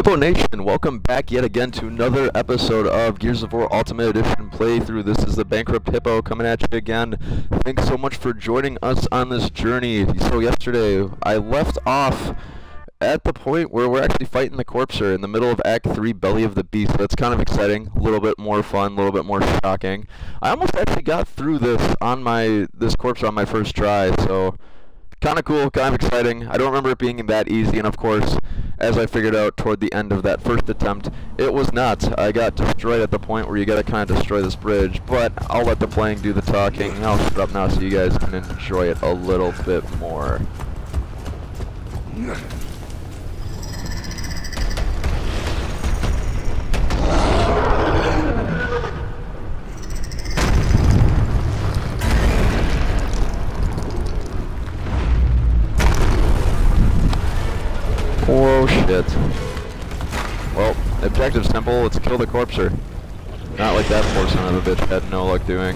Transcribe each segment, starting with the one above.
HippoNation, welcome back yet again to another episode of Gears of War Ultimate Edition playthrough. This is the Bankrupt Hippo coming at you again. Thanks so much for joining us on this journey. So yesterday, I left off at the point where we're actually fighting the Corpser in the middle of Act 3, Belly of the Beast. That's kind of exciting, a little bit more fun, a little bit more shocking. I almost actually got through this on this Corpser on my first try, so kind of cool, kind of exciting. I don't remember it being that easy, and of course, as I figured out toward the end of that first attempt, it was not. I got destroyed at the point where you gotta kind of destroy this bridge, but I'll let the playing do the talking. I'll shut up now so you guys can enjoy it a little bit more. Oh shit. Well, objective simple, let's kill the Corpser. Not like that poor son of a bitch had no luck doing.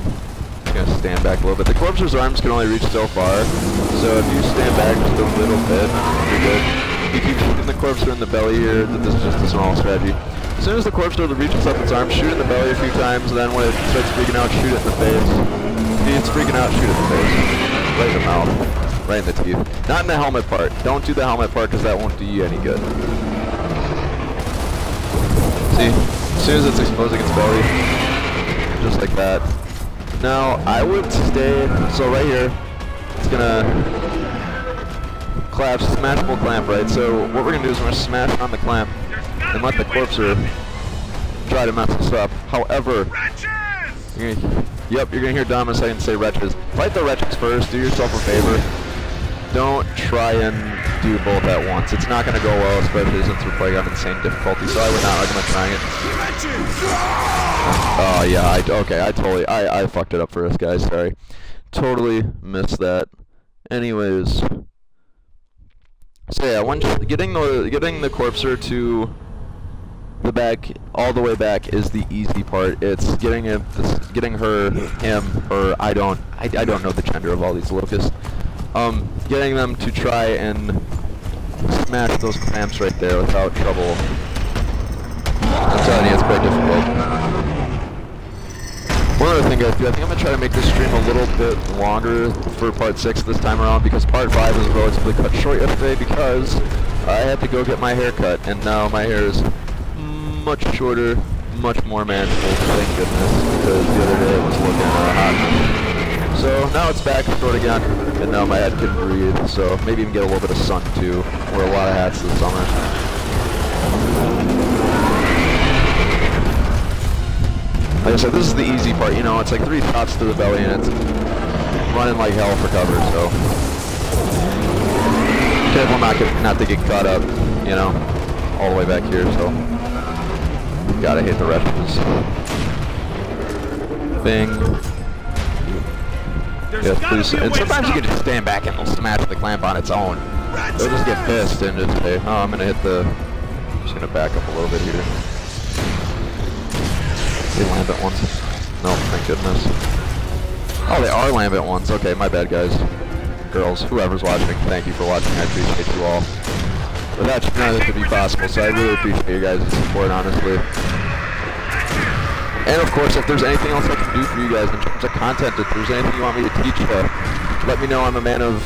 Just gonna stand back a little bit. The Corpser's arms can only reach so far, so if you stand back just a little bit, you're good. You keep shooting the Corpser in the belly here, this is just a small strategy. As soon as the Corpser reaches up its arm, shoot in the belly a few times, then when it starts freaking out, shoot it in the face. If it's freaking out, shoot it in the face. Right in the mouth. Right in the teeth. Not in the helmet part. Don't do the helmet part because that won't do you any good. See? As soon as it's exposing its belly. Just like that. Now, I would stay... So right here, it's gonna... Clamp. Smashable clamp, right? So what we're gonna do is we're gonna smash on the clamp and let the Corpser try to mess us up. However... Yep, you're gonna hear Dom in a second say Wretches. Fight the Wretches first. Do yourself a favor. Don't try and do both at once. It's not going to go well, especially since we're playing on insane difficulty, so I would not recommend trying it. Oh, yeah, I fucked it up for us, guys, sorry. Totally missed that. Anyways. So, yeah, getting the Corpser to the back, all the way back, is the easy part. It's getting her, him, her, I don't know the gender of all these locusts. Getting them to try and smash those clamps right there without trouble. I'm telling you, it's quite difficult. One other thing I do, I think I'm going to try to make this stream a little bit longer for part 6 this time around, because part 5 was relatively cut short yesterday because I had to go get my hair cut, and now my hair is much shorter, much more manageable, thank goodness, because the other day it was looking hot. So now it's back short again, and now my head can breathe, so maybe even get a little bit of sun too. Wear a lot of hats this summer. Like I said, this is the easy part, you know, it's like 3 shots to the belly and it's running like hell for cover, so. Careful not to get caught up, you know, all the way back here, so. Gotta hate the Wretches. Bing. Yes, please. And sometimes you can just stand back and it'll smash the clamp on its own. They'll just get pissed and just say, oh, I'm gonna hit the... I'm just gonna back up a little bit here. They lambent ones? No, thank goodness. Oh, they are lambent ones. Okay, my bad, guys. Girls, whoever's watching, thank you for watching. I appreciate you all. Without you, none of this would be possible, so I really appreciate you guys' support, honestly. And of course, if there's anything else I can do for you guys in terms of content, if there's anything you want me to teach, let me know. I'm a man of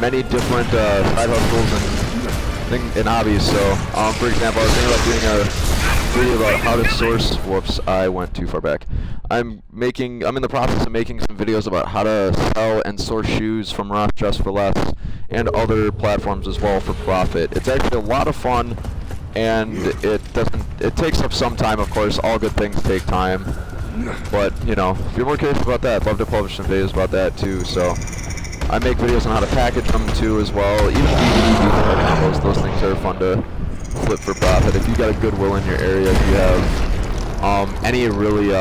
many different side hustles and hobbies. So, for example, I was thinking about doing a video about how to source. Whoops, I went too far back. I'm in the process of making some videos about how to sell and source shoes from Ross Dress for Less and other platforms as well for profit. It's actually a lot of fun. And it takes up some time, of course. All good things take time. But, you know, if you're more curious about that, I'd love to publish some videos about that, too. So, I make videos on how to package them, too, as well. Even combos, those things are fun to flip for profit. If you got a Goodwill in your area, if you have any really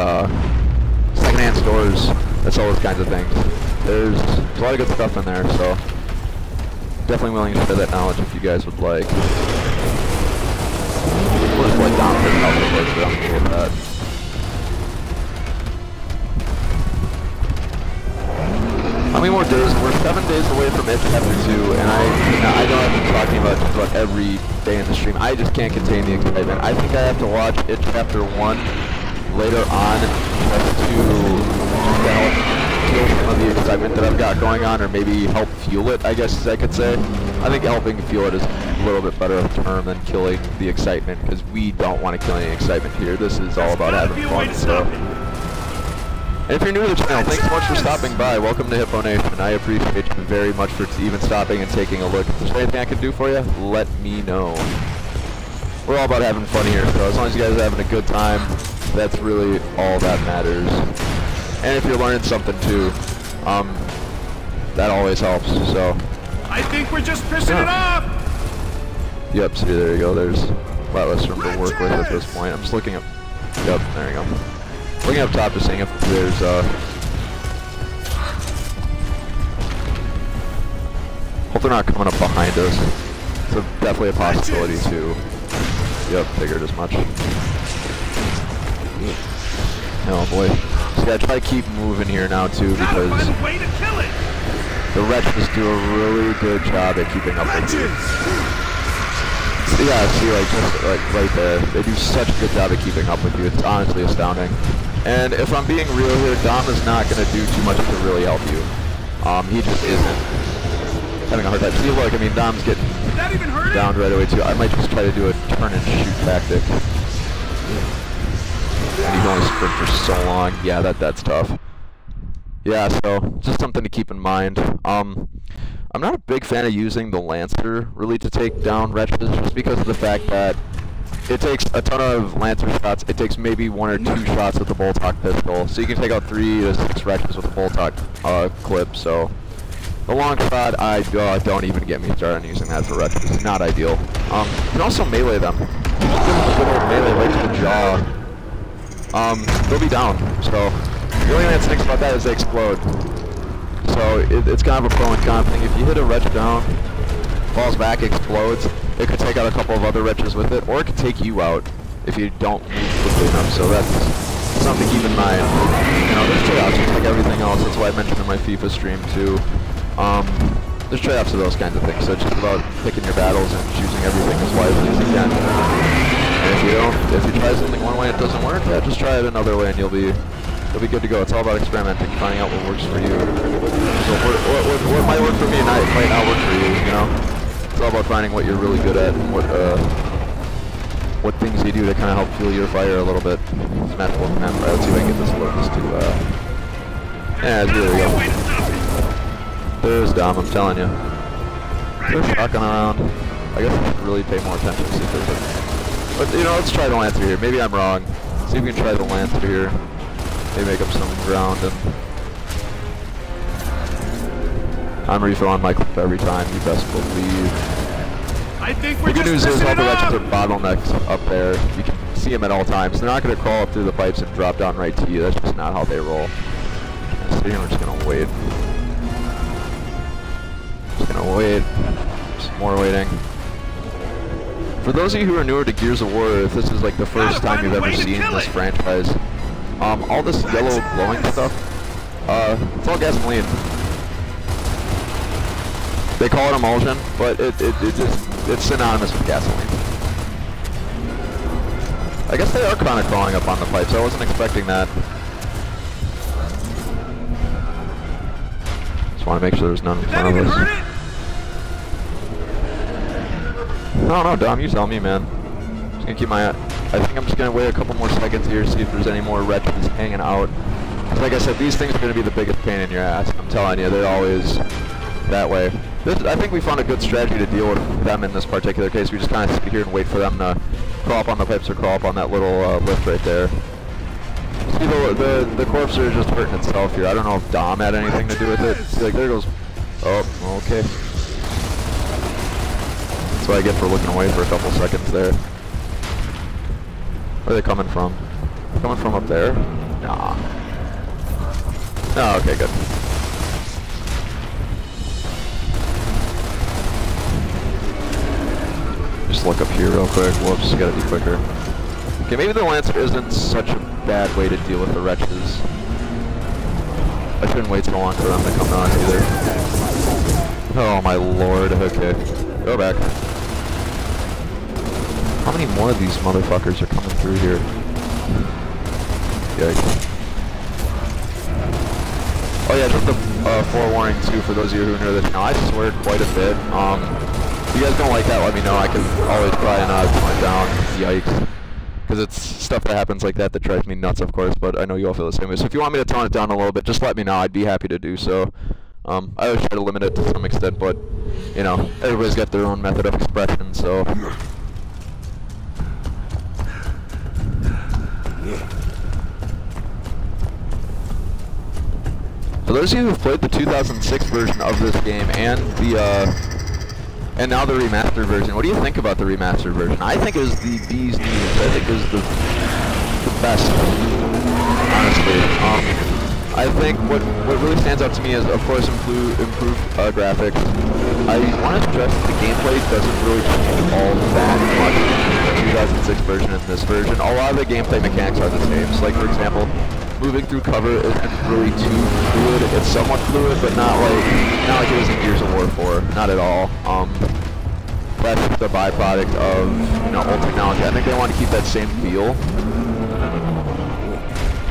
secondhand stores that sell those kinds of things, there's a lot of good stuff in there. So, definitely willing to share that knowledge if you guys would like. We'll just play down for a couple of words, but I'm cool with that. How many more days? We're 7 days away from it, chapter 2, and I know I've been talking about just about every day in the stream. I just can't contain the excitement. I think I have to watch it chapter 1 later on just to kill some of the excitement that I've got going on, or maybe help fuel it, I guess as I could say. I think helping fuel it is a little bit better of a term than killing the excitement, because we don't want to kill any excitement here. This is all about having fun. So. And if you're new to the channel, thanks so much for stopping by. Welcome to HippoNation. I appreciate you very much for even stopping and taking a look. If there's anything I can do for you, let me know. We're all about having fun here, so as long as you guys are having a good time, that's really all that matters. And if you're learning something too, that always helps, so. I think we're just pissing it off! Yep, see, there you go. There's a lot less room to work with at this point. I'm just looking up. Yep, there you go. Looking up top to seeing if there's hope they're not coming up behind us. It's definitely a possibility too. Yep, figured as much. Oh boy. So yeah, try to keep moving here now too, because the Wretches do a really good job at keeping up with you. Yeah, see, like, just right there, they do such a good job of keeping up with you. It's honestly astounding. And if I'm being real here, Dom is not going to do too much to really help you. He just isn't. Having a hard time. See, look, I mean, Dom's getting down right away, too. I might just try to do a turn-and-shoot tactic. And you can only sprint for so long. Yeah, that's tough. Yeah, so, just something to keep in mind. I'm not a big fan of using the Lancer, really, to take down Wretches, just because of the fact that it takes a ton of Lancer shots. It takes maybe 1 or 2 shots with the Boltok pistol, so you can take out 3 to 6 Wretches with a Boltok clip, so the long shot, I don't even get me started on using that for Wretches. It's not ideal. You can also melee them. Just give them a melee right to the jaw. They'll be down, so the only thing that stinks about that is they explode. So it's kind of a pro and con thing. If you hit a Wretch down, falls back, explodes, it could take out a couple of other Wretches with it, or it could take you out if you don't move quickly enough. So that's something to keep in mind. You know, there's trade-offs just like everything else. That's why I mentioned in my FIFA stream too. There's trade-offs to those kinds of things. So it's just about picking your battles and choosing everything as wisely as you can. And if you try something one way and it doesn't work, yeah, just try it another way and you'll be. It'll be good to go. It's all about experimenting, finding out what works for you. So what might work for me and might not work for you, you know? It's all about finding what you're really good at and what things you do to kind of help fuel your fire a little bit. It's not working out. Let's see if I can get this Locust to, yeah, there we go. There's Dom, I'm telling you. They're shocking around. I guess I should really pay more attention to see if there's a... But, you know, let's try the Lancer here. Maybe I'm wrong. See if we can try the Lancer here. They make up some ground, and I'm refilling my clip every time, you best believe. I think we're just missing it up! The good news is all the Wretches are bottlenecks up there. You can see them at all times. They're not going to crawl up through the pipes and drop down right to you. That's just not how they roll. So we're just going to wait. Just going to wait. Some more waiting. For those of you who are newer to Gears of War, if this is like the first time you've ever seen this franchise, all this yellow glowing stuff, it's all gasoline. They call it emulsion, but it's synonymous with gasoline. I guess they are kind of crawling up on the pipes, I wasn't expecting that. Just want to make sure there's none in front of us. No, Dom, you tell me, man. I'm just gonna keep my eye. I think I'm just going to wait a couple more seconds here, see if there's any more Wretches hanging out. Because like I said, these things are going to be the biggest pain in your ass. I'm telling you, they're always that way. I think we found a good strategy to deal with them in this particular case. We just kind of sit here and wait for them to crawl up on the pipes or crawl up on that little lift right there. See, the Corpser is just hurting itself here. I don't know if Dom had anything to do with it. See, like, there goes... Oh, okay. That's what I get for looking away for a couple seconds there. Where are they coming from? Coming from up there? Nah. Oh, okay, good. Just look up here real quick. Whoops, gotta be quicker. Okay, maybe the Lancer isn't such a bad way to deal with the Wretches. I couldn't wait so long for them to come on either. Oh my lord, okay. Go back. How many more of these motherfuckers are coming through here? Yikes. Oh yeah, just a forewarning too for those of you who know this now, I swear quite a bit. If you guys don't like that, let me know. I can always try and point down. Yikes. Because it's stuff that happens like that that drives me nuts, of course, but I know you all feel the same way. So if you want me to tone it down a little bit, just let me know. I'd be happy to do so. I always try to limit it to some extent, but, you know, everybody's got their own method of expression, so... For those of you who've played the 2006 version of this game and the, and now the remastered version. What do you think about the remastered version? I think it was the bee's knees. I think it was the best, honestly. I think what really stands out to me is, of course, improved graphics. I want to stress that the gameplay doesn't really change all that much in the 2006 version and this version. A lot of the gameplay mechanics are the same. So, like, for example, moving through cover isn't really too fluid. It's somewhat fluid, but not like it was in Gears of War 4. Not at all. That's the byproduct of, you know, old technology. I think they want to keep that same feel,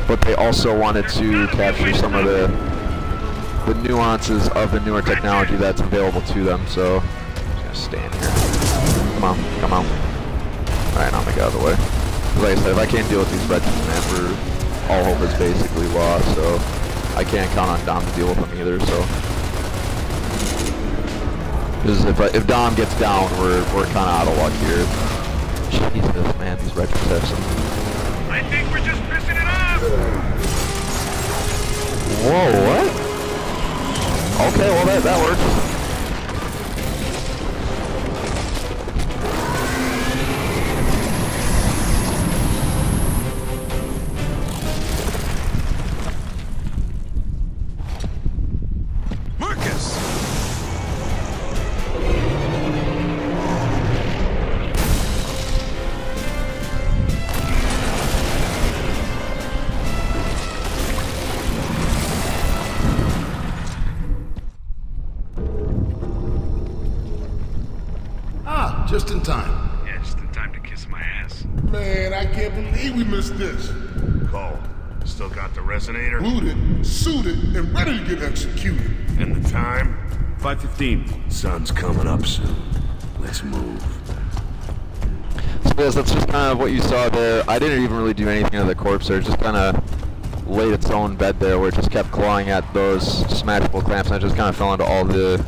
but they also wanted to capture some of the nuances of the newer technology that's available to them. So I'm just gonna stand here. Come on, come on. All right, now I'm gonna get out of the way. Like I said, if I can't deal with these wretches, man, we're all hope is basically lost, so I can't count on Dom to deal with him either, so. Because if Dom gets down, we're kind of out of luck here. Jesus, man, these wretches have some... I think we're just pissing it off! Whoa, what? Okay, well that works. Just in time. Yeah, just in time to kiss my ass. Man, I can't believe we missed this. Cole, still got the resonator? Booted, suited, and ready to get executed. And the time? 5:15. Sun's coming up soon. Let's move. So guys, that's just kind of what you saw there. I didn't even really do anything to the corpse there. It just kind of laid its own bed there, where it just kept clawing at those smashable clamps, and I just kind of fell into all the...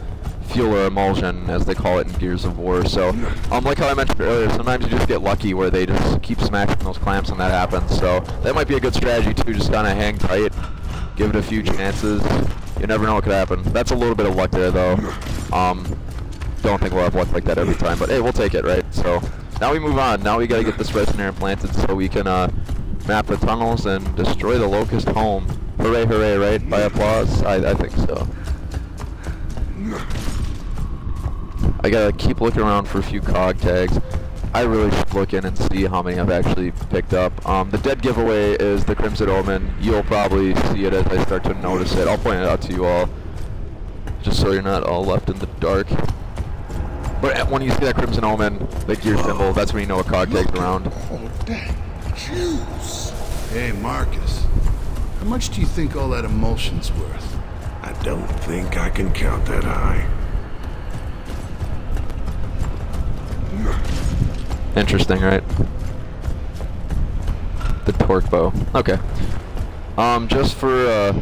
fuel or emulsion, as they call it in Gears of War. So, like how I mentioned earlier, sometimes you just get lucky where they just keep smacking those clamps and that happens. So, that might be a good strategy too, just kind of hang tight, give it a few chances. You never know what could happen. That's a little bit of luck there though. Don't think we'll have luck like that every time, but hey, we'll take it, right? So, now we move on. Now we gotta get this resonator implanted so we can map the tunnels and destroy the Locust home. Hooray, hooray, right? By applause? I think so. I gotta keep looking around for a few cog tags. I really should look in and see how many I've actually picked up. The dead giveaway is the Crimson Omen. You'll probably see it as I start to notice it. I'll point it out to you all, just so you're not all left in the dark. But when you see that Crimson Omen, the gear symbol, that's when you know a cog tag's around. Oh, that juice! Hey, Marcus, how much do you think all that emulsion's worth? I don't think I can count that high. Interesting, right? The torque bow. Okay. Just for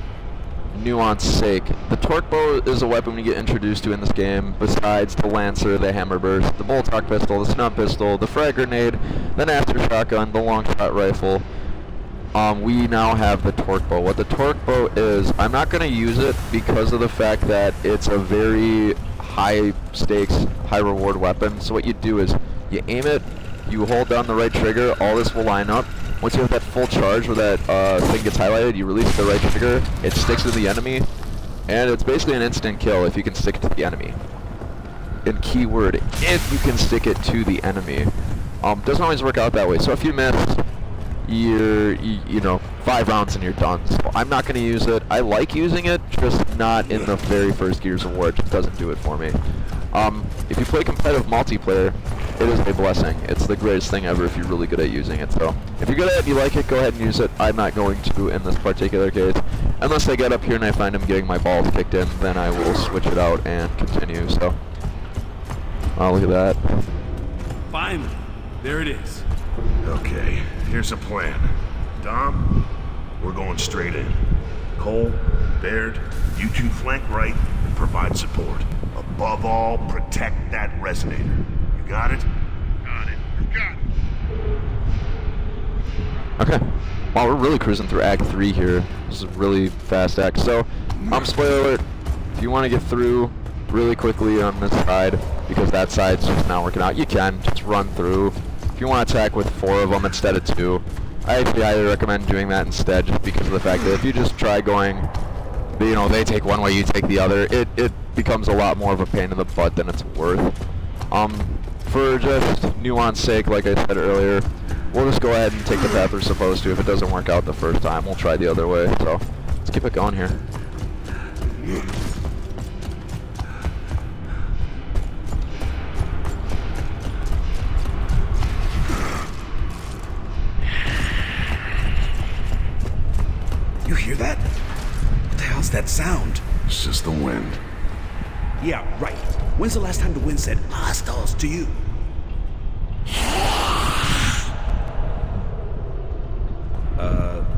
nuance's sake, the torque bow is a weapon we get introduced to in this game, besides the Lancer, the Hammer Burst, the Boltok pistol, the Snub pistol, the Frag Grenade, the Nasty Shotgun, the Longshot Rifle. We now have the torque bow. What the torque bow is, I'm not going to use it because of the fact that it's a very high stakes, high reward weapon. So what you do is you aim it, you hold down the right trigger, all this will line up. Once you have that full charge where that thing gets highlighted, you release the right trigger, it sticks to the enemy, and it's basically an instant kill if you can stick it to the enemy. And keyword, if you can stick it to the enemy. Doesn't always work out that way, so if you miss, you know, 5 rounds and you're done. So I'm not going to use it. I like using it, just not in the very first Gears of War. It just doesn't do it for me. If you play competitive multiplayer, it is a blessing. It's the greatest thing ever if you're really good at using it. So if you're good at it, you like it, go ahead and use it. I'm not going to in this particular case. Unless I get up here and I find I'm getting my balls kicked in, then I will switch it out and continue. So, oh, look at that. Finally, there it is. Okay, here's a plan. Dom, we're going straight in. Cole, Baird, you two flank right and provide support. Above all, protect that resonator. You got it? Got it. You got it. Okay. Wow, we're really cruising through Act 3 here. This is a really fast act. So, spoiler alert, if you want to get through really quickly on this side, because that side's just not working out, you can just run through. If you want to attack with 4 of them instead of 2, I actually highly recommend doing that instead, just because of the fact that if you just try going, you know, they take one way, you take the other, it becomes a lot more of a pain in the butt than it's worth. For just nuance sake, like I said earlier, we'll just go ahead and take the path we're supposed to. If it doesn't work out the first time, we'll try the other way. So let's keep it going here. You hear that? What the hell's that sound? It's just the wind. Yeah, right. When's the last time the wind said hostiles to you?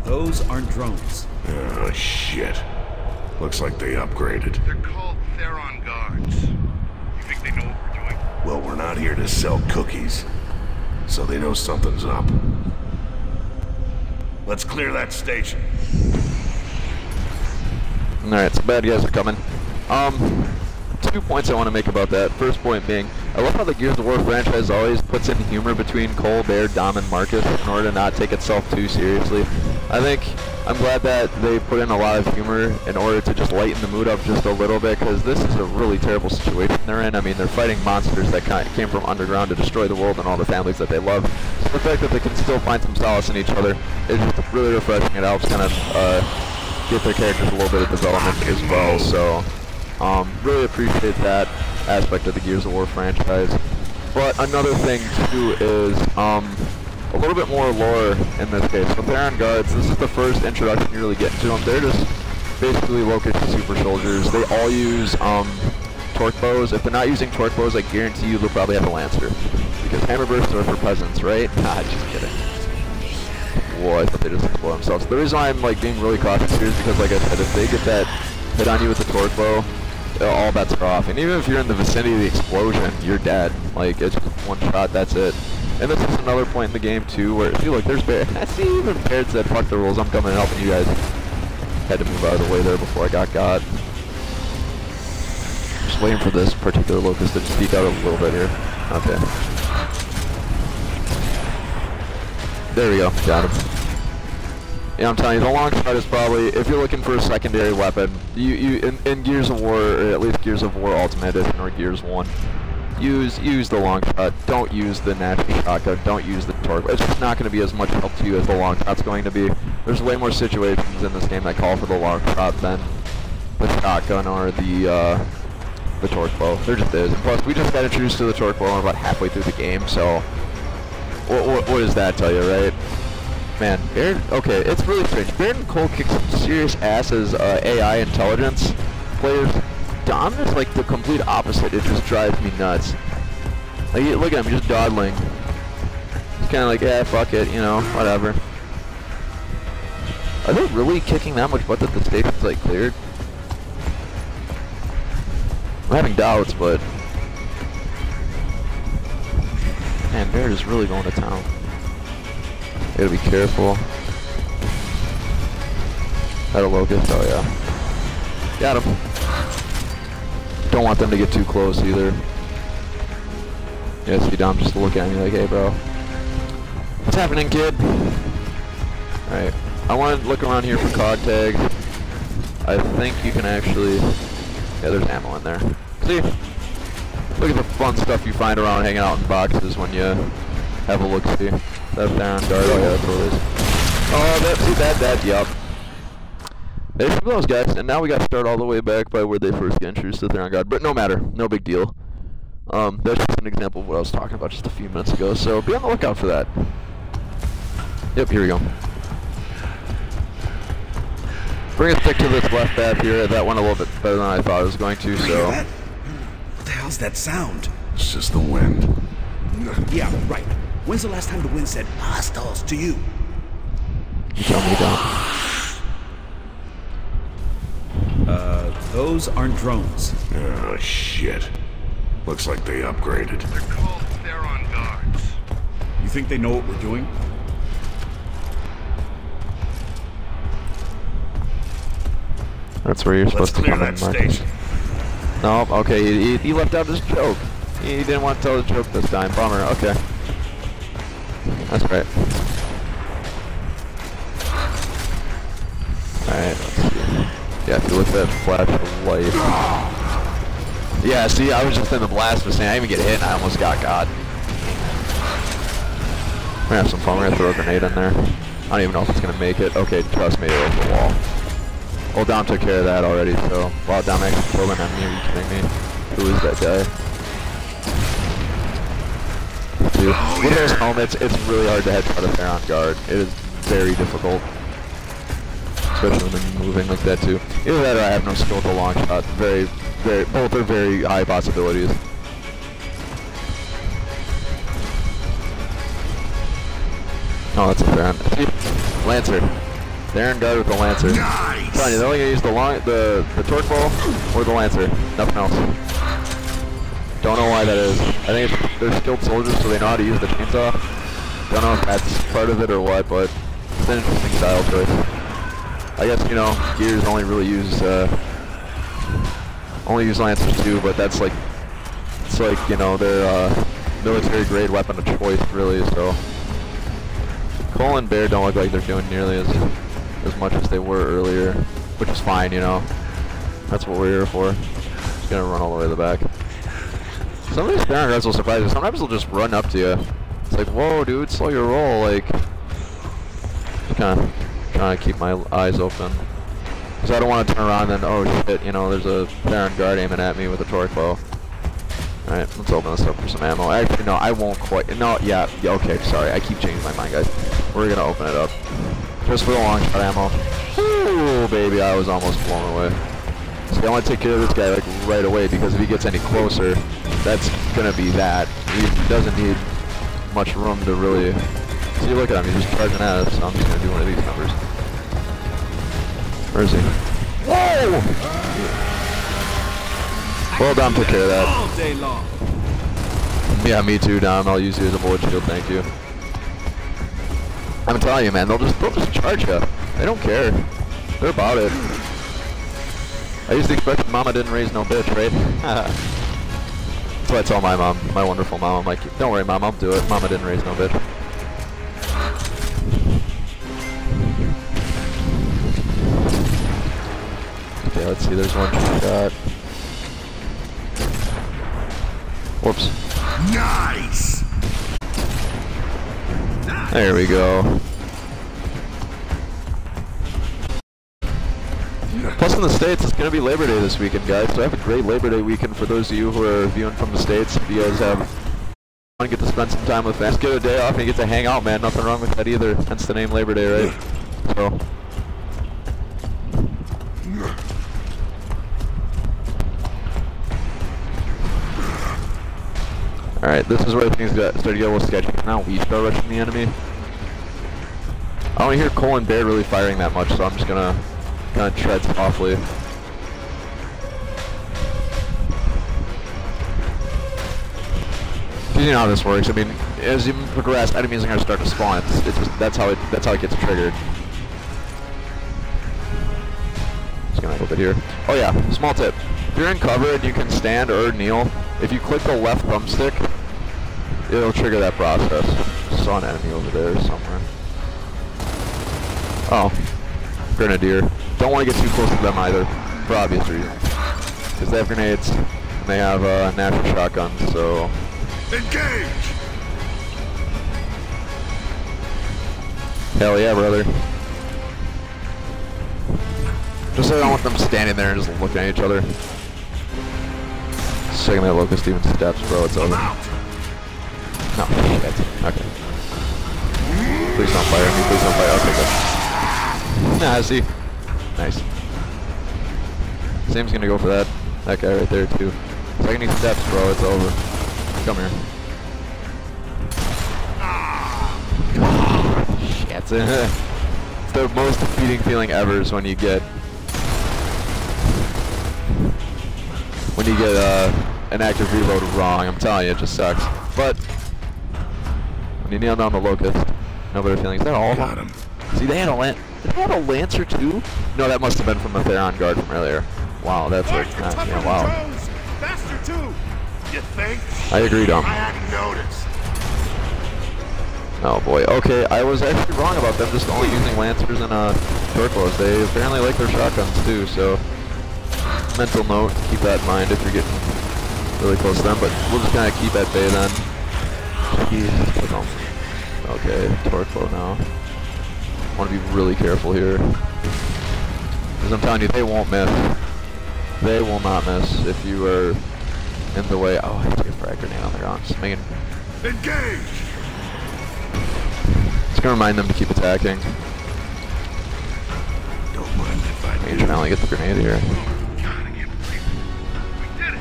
Those aren't drones. Oh, shit. Looks like they upgraded. They're called Theron Guards. You think they know what we're doing? Well, we're not here to sell cookies. So they know something's up. Let's clear that station. Alright, so bad guys are coming. 2 points I want to make about that. First point being, I love how the Gears of War franchise always puts in humor between Cole, Baird, Dom, and Marcus in order to not take itself too seriously. I think I'm glad that they put in a lot of humor in order to just lighten the mood up just a little bit, because this is a really terrible situation they're in. I mean, they're fighting monsters that came from underground to destroy the world and all the families that they love. So the fact that they can still find some solace in each other is just really refreshing. It helps kind of get their characters a little bit of development as well, so... really appreciate that aspect of the Gears of War franchise. But another thing too is a little bit more lore in this case. So Theron Guards, this is the first introduction you really get to them. They're just basically Locust super soldiers. They all use torque bows. If they're not using torque bows, I guarantee you they'll probably have a Lancer. Because hammer bursts are for peasants, right? Nah, just kidding. Whoa, I thought they just explode themselves. The reason why I'm like being really cautious here is because, like I said, if they get that hit on you with the torque bow, all bets are off. And even if you're in the vicinity of the explosion, you're dead. Like, it's one shot, that's it. And this is another point in the game, too, where if you look, there's Baird. I see even Baird said, fuck the rules, I'm coming and helping you guys. Had to move out of the way there before I got caught. Just waiting for this particular Locust to sneak out a little bit here. Okay. There we go, got him. Yeah, I'm telling you, the long shot is probably, if you're looking for a secondary weapon, in Gears of War, or at least Gears of War Ultimate Edition or Gears 1, use the long shot. Don't use the nasty shotgun. Don't use the torque. It's just not going to be as much help to you as the long shot's going to be. There's way more situations in this game that call for the long shot than the shotgun or the torque bow. There just is. And plus, we just got introduced to the torque bow about halfway through the game, so what does that tell you, right? Man, Baird, okay, it's really strange. Baird and Cole kick some serious ass as AI intelligence players. Dom is like the complete opposite. It just drives me nuts. Like, look at him, just dawdling. He's kind of like, yeah, fuck it, you know, whatever. Are they really kicking that much butt that the station's like cleared? I'm having doubts, but... Man, Baird is really going to town. Gotta be careful. Had a Locust, oh yeah. Got him. Don't want them to get too close either. Yeah, see Dom just looking at me like, hey bro. What's happening, kid? Alright. I want to look around here for cog tags. I think you can actually... Yeah, there's ammo in there. See? Look at the fun stuff you find around hanging out in boxes when you have a look-see. That's down guard, oh yeah, that's what it is. Oh, that, yup. There's some of those guys, and now we got to start all the way back by where they first got introduced to Theron Guard, but no matter, no big deal. That's just an example of what I was talking about just a few minutes ago, so be on the lookout for that. Yep, here we go. Bring us back to this left path here. That went a little bit better than I thought it was going to, so... What the hell's that sound? It's just the wind. Yeah, right. When's the last time the wind said hostiles to you? You tell me, Dom. Those aren't drones. Oh, shit. Looks like they upgraded. They're called Theron Guards. You think they know what we're doing? That's where you're supposed to come in, Marcus. No, okay, he left out his joke. He didn't want to tell the joke this time. Bummer, okay. That's right. Alright, let's see. Yeah, if you look at that flash of light. Yeah, see, I was just in the blasphemous thing. I didn't even get hit and I almost got God. We're gonna have some fun. We're gonna throw a grenade in there. I don't even know if it's gonna make it. Okay, trust me, it was the wall. Well, Dom took care of that already, so... Wow, Dom actually killed him. Are you kidding me? Who is that guy? Dude, with those helmets, it's really hard to headshot a Theron Guard. It is very difficult. Especially when you're moving like that, too. Either that or I have no skill to long shot. Both are very high possibilities. Oh, that's a Theron. Lancer. Theron Guard with the Lancer. Nice. I'm telling you, they're only gonna use the Torque Bow or the Lancer. Nothing else. Don't know why that is. I think it's, they're skilled soldiers, so they know how to use the chainsaw. Don't know if that's part of it or what, but it's an interesting style choice. I guess, you know, Gears only really use Lancers too, but that's like, it's like, you know, their military grade weapon of choice really. So Cole and Baird don't look like they're doing nearly as much as they were earlier, which is fine, you know. That's what we're here for. Just gonna run all the way to the back. Some of these Theron Guards will surprise you. Sometimes they'll just run up to you. It's like, whoa, dude, slow your roll. Like, kind of trying to keep my eyes open, cause I don't want to turn around and oh shit, you know, there's a Theron Guard aiming at me with a torque bow. All right, let's open this up for some ammo. Actually, no, I won't quite. No, yeah, okay, sorry, I keep changing my mind, guys. We're gonna open it up. Just for the long shot ammo. Ooh, baby, I was almost blown away. See, I want to take care of this guy, like, right away, because if he gets any closer, that's gonna be that. He doesn't need much room to really... See, look at him, he's just charging at us, so I'm just gonna do one of these numbers. Where is he? Whoa! Well, Dom took care of that. All day long. Yeah, me too, Dom. I'll use you as a bullet shield, thank you. I'm telling you, man, they'll just charge you. They don't care. They're about it. I used to expect mama didn't raise no bitch, right? That's why I tell my mom, my wonderful mom, I'm like, don't worry, mom, I'll do it. Mama didn't raise no bitch. Okay, let's see, there's one shot. Whoops. Nice! There we go. Plus in the States, it's going to be Labor Day this weekend, guys, so have a great Labor Day weekend for those of you who are viewing from the States. If you guys get to spend some time with fans, get a day off and you get to hang out, man. Nothing wrong with that either, hence the name Labor Day, right? So. Alright, this is where things started to get a little sketchy. Now we start rushing the enemy. I don't hear Cole and Baird really firing that much, so I'm just gonna kind of tread softly. You know how this works. I mean, as you progress, enemies are gonna start to spawn. It's just, that's how it gets triggered. Just gonna flip it here. Oh yeah, small tip. If you're in cover and you can stand or kneel, if you click the left thumbstick, it'll trigger that process. I saw an enemy over there somewhere. Oh. Grenadier. Don't want to get too close to them either, for obvious reasons. Because they have grenades, and they have natural shotguns, so... Engage! Hell yeah, brother. Just so I don't want them standing there and just looking at each other. Just checking that Locust even steps, bro. It's over. No, shit. Okay. Please don't fire me. Please don't fire. Okay, good. Nah, I see. Nice. Sam's gonna go for that. That guy right there, too. Second he steps, bro. It's over. Come here. It's the most defeating feeling ever is when you get an active reload wrong. I'm telling you, it just sucks. But when you nail down the Locust, no better feelings. They're all got him. See, they had a Lancer. Did they have a Lancer too? No, that must have been from the Theron Guard from earlier. Wow, that's like, yeah, wow. Faster too. You think? I agree, Dom. I hadn't noticed. Oh boy, okay, I was actually wrong about them just only using Lancers and Torque Bows. They apparently like their shotguns too, so mental note, keep that in mind if you're getting really close to them, but we'll just kind of keep at bay then. Jeez. Okay, Torque Bow now. I want to be really careful here. Because I'm telling you, they won't miss. They will not miss if you are in the way. Oh, I have to get a frag grenade on the ground. Just making... Engage! It's gonna remind them to keep attacking. Don't mind if I do. Major finally get the grenade here. We did it.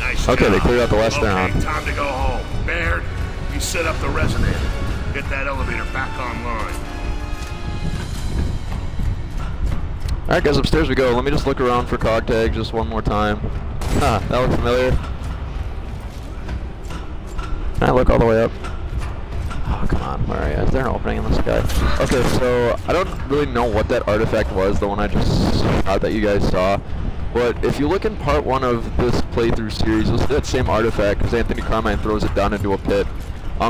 Nice okay, job. They cleared out the last down. Okay, time to go home. Baird, you set up the resonator. Get that elevator back online. Alright guys, upstairs we go. Let me just look around for cog tags just one more time. Huh, that looked familiar. Can I look all the way up? Oh, come on, where are you? Is there an opening in the sky? Okay, so I don't really know what that artifact was, the one I just shot that you guys saw. But if you look in part one of this playthrough series, you'll see that same artifact, because Anthony Carmine throws it down into a pit.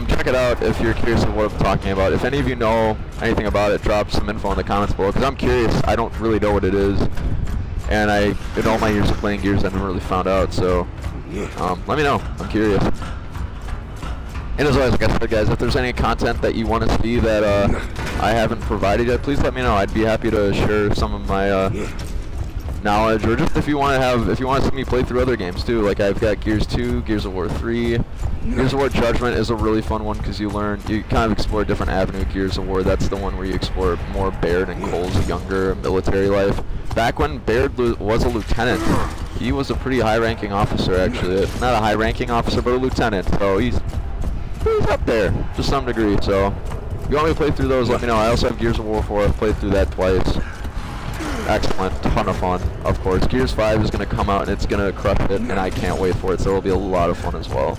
Check it out if you're curious of what I'm talking about. If any of you know anything about it, drop some info in the comments below, because I'm curious. I don't really know what it is. And I, in all my years of playing Gears, I never really found out, so let me know. I'm curious. And as always, like I said, guys, if there's any content that you want to see that I haven't provided yet, please let me know. I'd be happy to share some of my knowledge, or just if you want to see me play through other games too. Like I've got Gears 2, Gears of War 3, Gears of War Judgment is a really fun one because you kind of explore a different avenue of Gears of War. That's the one where you explore more Baird and Cole's younger military life. Back when Baird was a lieutenant, he was a pretty high-ranking officer actually. Not a high-ranking officer, but a lieutenant. So he's up there to some degree, so if you want me to play through those, let me know. I also have Gears of War 4, I've played through that twice. Excellent, ton of fun, of course. Gears 5 is going to come out and it's going to crush it, and I can't wait for it, so it'll be a lot of fun as well.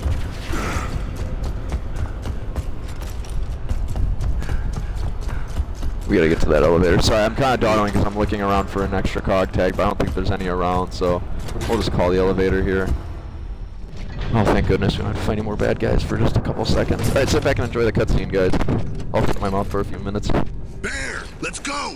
We gotta get to that elevator. Sorry, I'm kind of dawdling because I'm looking around for an extra cog tag, but I don't think there's any around, so we'll just call the elevator here. Oh, thank goodness, we don't have to fight any more bad guys for just a couple seconds. Alright, sit back and enjoy the cutscene, guys. I'll put my mouth for a few minutes. Bear, let's go!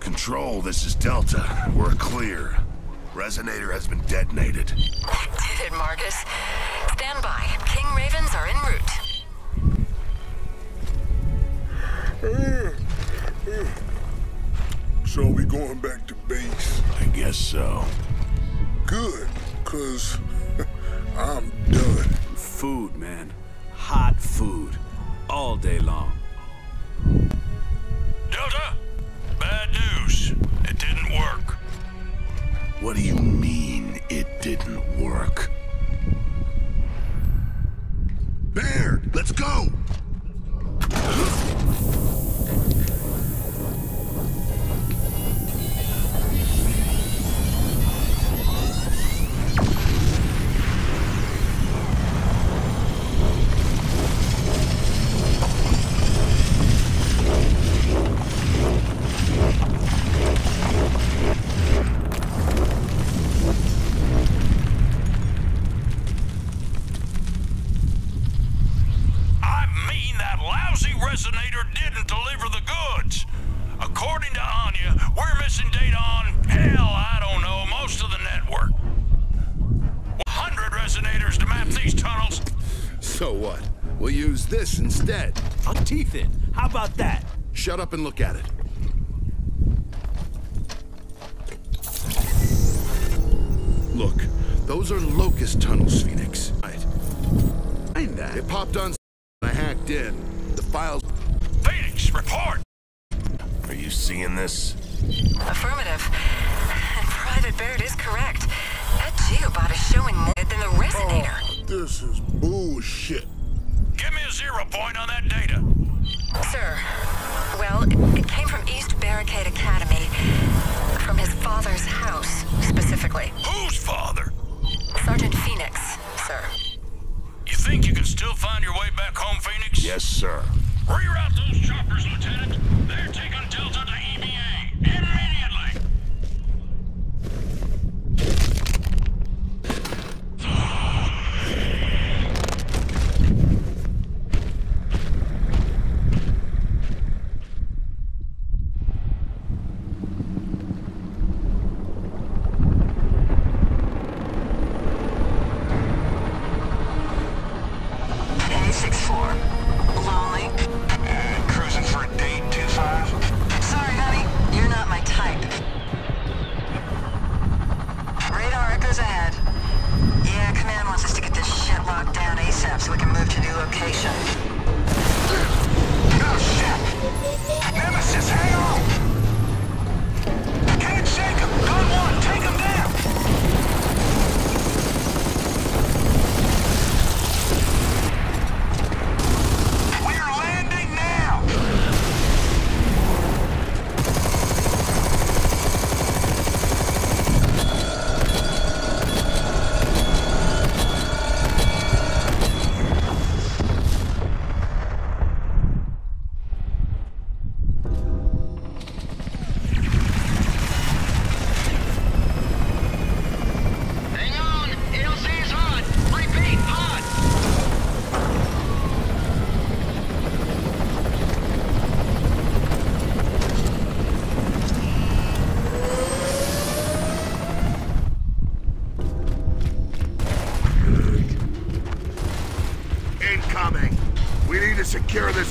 Control, this is Delta. We're clear. Resonator has been detonated. That did it, Marcus. Stand by. King Ravens are en route. So we going back to base? I guess so. Good, because I'm done. Food, man. Hot food. All day long. Delta! Bad news. It didn't work. What do you mean, it didn't work? Let's go! Instead. I'll teeth it. How about that? Shut up and look at it. Look, those are Locust tunnels, Phoenix. Right. Find that. It popped on and I hacked in. The files... Phoenix, report! Are you seeing this? Affirmative. And Private Baird is correct. That geobot is showing more than the resonator. Oh, this is bullshit. Give me a 0 point on that data. Sir, well, it came from East Barricade Academy. From his father's house, specifically. Whose father? Sergeant Phoenix, sir. You think you can still find your way back home, Phoenix? Yes, sir. Reroute those choppers, Lieutenant. They're taking Delta to EBA. Immediately!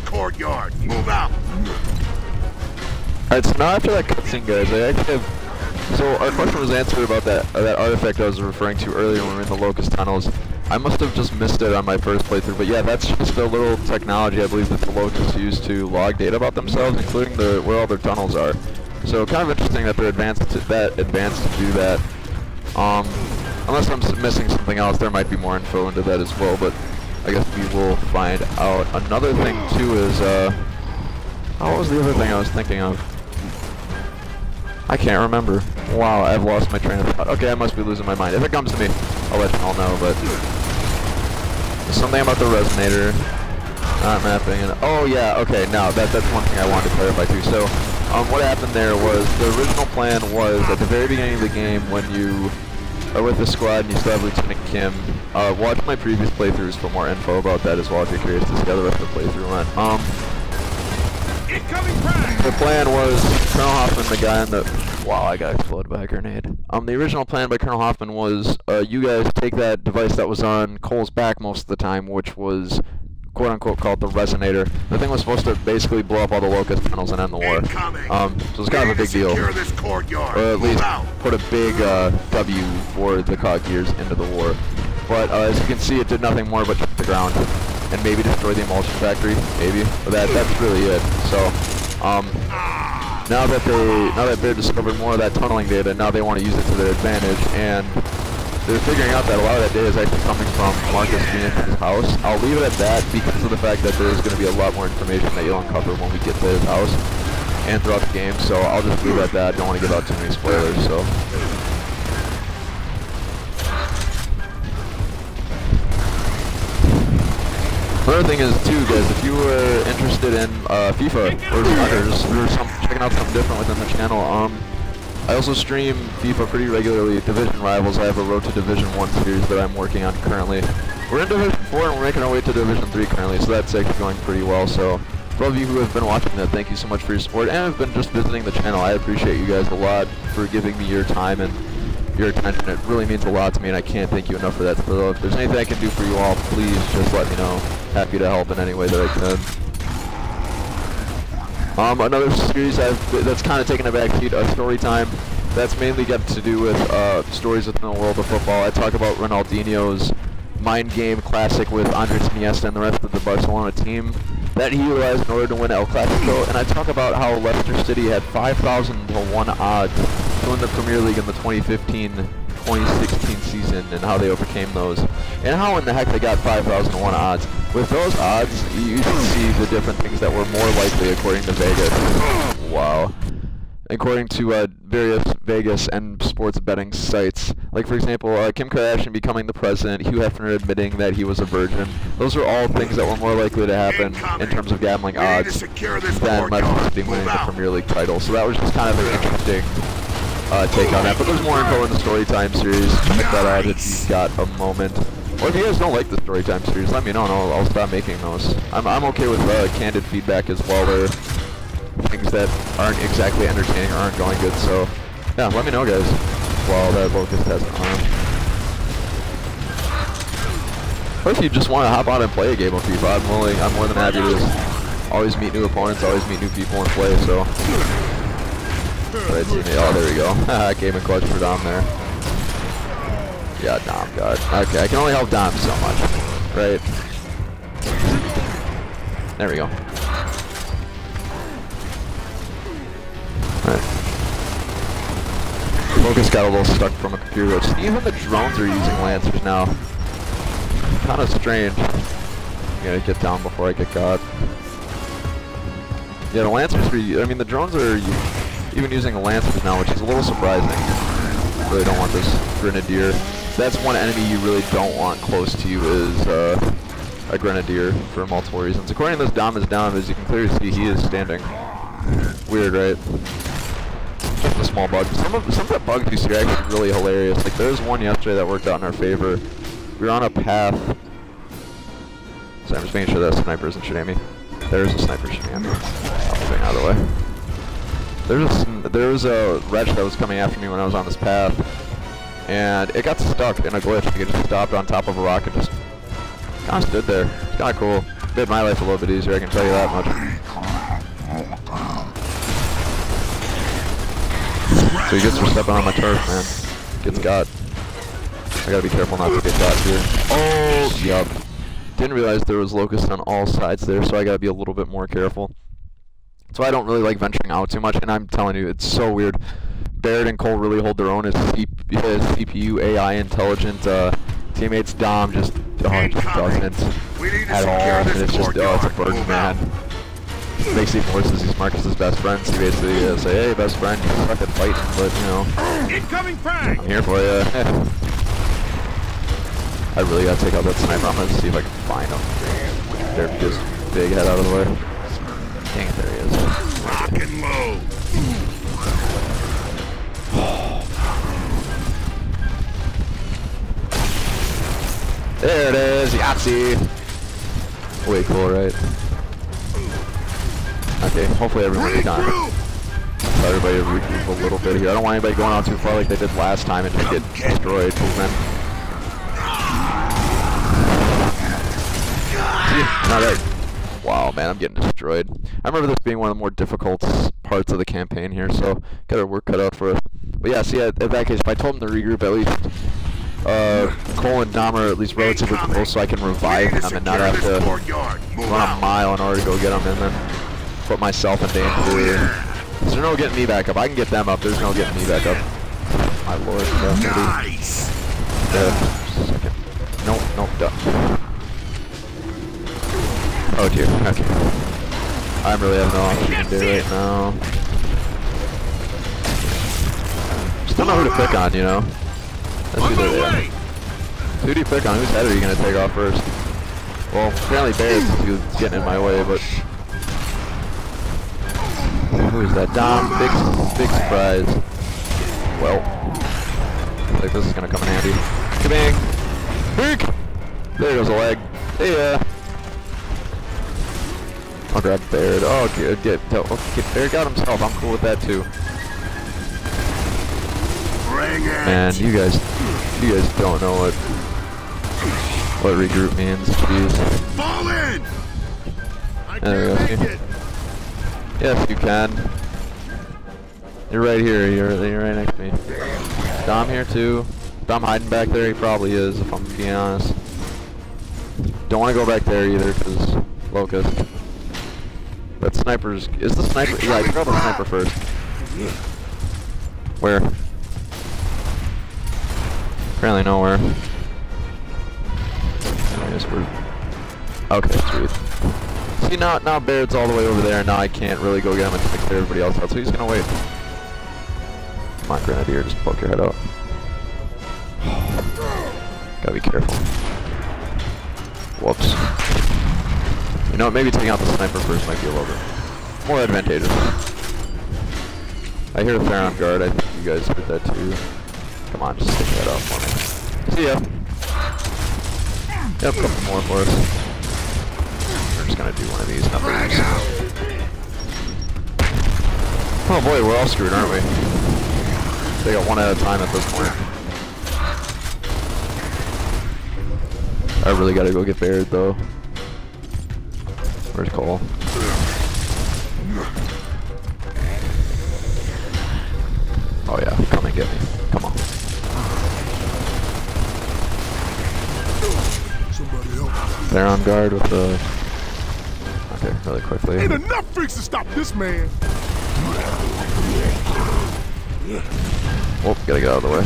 Courtyard. Move out! Alright, so now after that cutscene, guys, I actually have... So, our question was answered about that artifact I was referring to earlier when we were in the Locust Tunnels. I must have just missed it on my first playthrough, but yeah, that's just a little technology, I believe, that the Locusts use to log data about themselves, including where all their tunnels are. So, kind of interesting that they're advanced to do that. Unless I'm missing something else, there might be more info into that as well, but... I guess we will find out. Another thing, too, is, what was the other thing I was thinking of? I can't remember. Wow, I've lost my train of thought. Okay, I must be losing my mind. If it comes to me, I'll let you all know, but... Something about the resonator. Not mapping and... Oh, yeah, okay, no, that's one thing I wanted to clarify, too. So, what happened there was, the original plan was, at the very beginning of the game, when you... Or with the squad and you still have Lieutenant Kim. Watch my previous playthroughs for more info about that as well if you're curious to see how the rest of the playthrough went. The plan was Colonel Hoffman, the guy in the... Wow, I got exploded by a grenade. The original plan by Colonel Hoffman was you guys take that device that was on Cole's back most of the time, which was quote-unquote called the resonator. The thing was supposed to basically blow up all the Locust tunnels and end the war. So it's kind of a big deal. Or at least put a big W for the COG Gears into the war. But as you can see, it did nothing more but hit the ground and maybe destroy the emulsion factory, maybe. But that's really it. So now that they've discovered more of that tunneling data, now they want to use it to their advantage, and They're figuring out that a lot of that data is actually coming from Marcus being in his house. I'll leave it at that because of the fact that there's going to be a lot more information that you'll uncover when we get to his house and throughout the game, so I'll just leave it at that. I don't want to give out too many spoilers, so... Another thing is too, guys, if you were interested in FIFA or others, or checking out something different within the channel, I also stream FIFA pretty regularly, Division Rivals. I have a Road to Division 1 series that I'm working on currently. We're in Division 4 and we're making our way to Division 3 currently, so that's actually going pretty well. So, for all of you who have been watching that, thank you so much for your support, and have been just visiting the channel. I appreciate you guys a lot for giving me your time and your attention. It really means a lot to me, and I can't thank you enough for that. So if there's anything I can do for you all, please just let me know. Happy to help in any way that I can. Another series that's kind of taken a backseat, Story Time. That's mainly got to do with stories within the world of football. I talk about Ronaldinho's mind game classic with Andres Iniesta and the rest of the Barcelona team that he utilized in order to win El Clasico. And I talk about how Leicester City had 5,000-to-1 odds to win the Premier League in the 2015-2016 season and how they overcame those. And how in the heck they got 5,000-to-1 odds. With those odds, you can see the different things that were more likely according to Vegas. Wow. According to various Vegas and sports betting sites. Like, for example, Kim Kardashian becoming the president, Hugh Hefner admitting that he was a virgin. Those are all things that were more likely to happen in terms of gambling odds than Leicester City winning the Premier League title. So that was just kind of an interesting take on that. But there's more info in the Storytime series. Check that out if you've got a moment. Or if you guys don't like the Storytime series, let me know and I'll stop making those. I'm okay with candid feedback as well, or things that aren't exactly entertaining or aren't going good, so yeah, let me know, guys. Wow, that Locust has an arm. Or if you just want to hop on and play a game of FIFA, I'm more than happy to just always meet new opponents, always meet new people and play, so. Right, oh, there we go. Haha, game and clutch for Dom there. Yeah, Dom, God. Okay, I can only help Dom so much. Right. There we go. Alright. Locust got a little stuck from a computer glitch. Even the drones are using Lancers now. Kinda strange. I'm gonna get down before I get caught. Yeah, the Lancers I mean, the drones are even using Lancers now, which is a little surprising. Really don't want this Grenadier. That's one enemy you really don't want close to you is a Grenadier for multiple reasons. According to this, Dom is down. As you can clearly see, he is standing. Weird, right? Just a small bug. Some of the bugs you see are actually really hilarious. Like, there was one yesterday that worked out in our favor. We were on a path. Sorry, I'm just making sure that sniper isn't shooting at me. There's a sniper shooting at me. I'm moving out of the way. There was a wretch that was coming after me when I was on this path, and it got stuck in a glitch. It just stopped on top of a rock and just kind of stood there. It's kind of cool. Made my life a little bit easier, I can tell you that much. So he gets for stepping on my turf, man. Gets got. I gotta be careful not to get got here. Oh, yup. Didn't realize there was locusts on all sides there, so I gotta be a little bit more careful. So I don't really like venturing out too much, and I'm telling you, it's so weird. Baird and Cole really hold their own as CPU, AI, intelligent teammates. Dom just, doesn't at all, and it's just, it's a burden, man. Makes even worse as he's Marcus's best friend, so he basically say, hey, best friend, you suck at fighting, but, you know, incoming frag! I'm here for ya. I really gotta take out that sniper. I'm gonna see if I can find him. They're just big head out of the way. Dang it, there he is. Rock and low. There it is, Yahtzee. Way cool, right? Okay, hopefully everybody's gone. So everybody regroup a little bit here. I don't want anybody going out too far like they did last time and just get destroyed. Not right. Wow, man, I'm getting destroyed. I remember this being one of the more difficult parts of the campaign here, so got our work cut out for us. But yeah, see, in that case, if I told him to regroup, at least Cole and Dom are at least relatively close, so I can revive them and not have to run a mile in order to go get them, and then put myself in danger. There's no getting me back up. I can get them up. There's no getting me back up. My lord, no, nice. second. Nope, nope, duck. Oh dear, okay. I really have no option to do right now. Just don't know who to pick on, you know? That's who they are. So who do you pick on? Whose head are you gonna take off first? Well, apparently Baird's getting in my way, but... Who's that? Dom, big surprise. Well, I think this is gonna come in handy. Kabang! Boink! There goes a leg. Yeah. I'll grab Baird. Oh, good. Okay, Baird got himself. I'm cool with that too. Man, you guys don't know what regroup means. Jeez. Fall in! There we go. Yes, you can. You're right here. You're right next to me. Dom here too. Dom hiding back there. He probably is, if I'm being honest. Don't want to go back there either, cause Locust. That sniper's is the sniper. Yeah, I grabbed the sniper first. Where? Apparently nowhere. I guess we're okay. Sweet. See now Baird's all the way over there, and now I can't really go get him and clear everybody else out. So he's gonna wait. Come on, Grenadier, just poke your head out. Gotta be careful. Whoops. You know what, maybe taking out the sniper first might be a little bit more advantageous. I hear a Theron Guard, I think you guys heard that too. Come on, just stick that out for me. See ya! Yep, couple more for us. We're just gonna do one of these numbers. Oh boy, we're all screwed, aren't we? They got one at a time at this point. I really gotta go get Baird though. Where's Cole? Oh yeah, come and get me. Come on. They're on guard with the... Okay, really quickly. Ain't enough freaks to stop this man! Whoop, gotta get out of the way.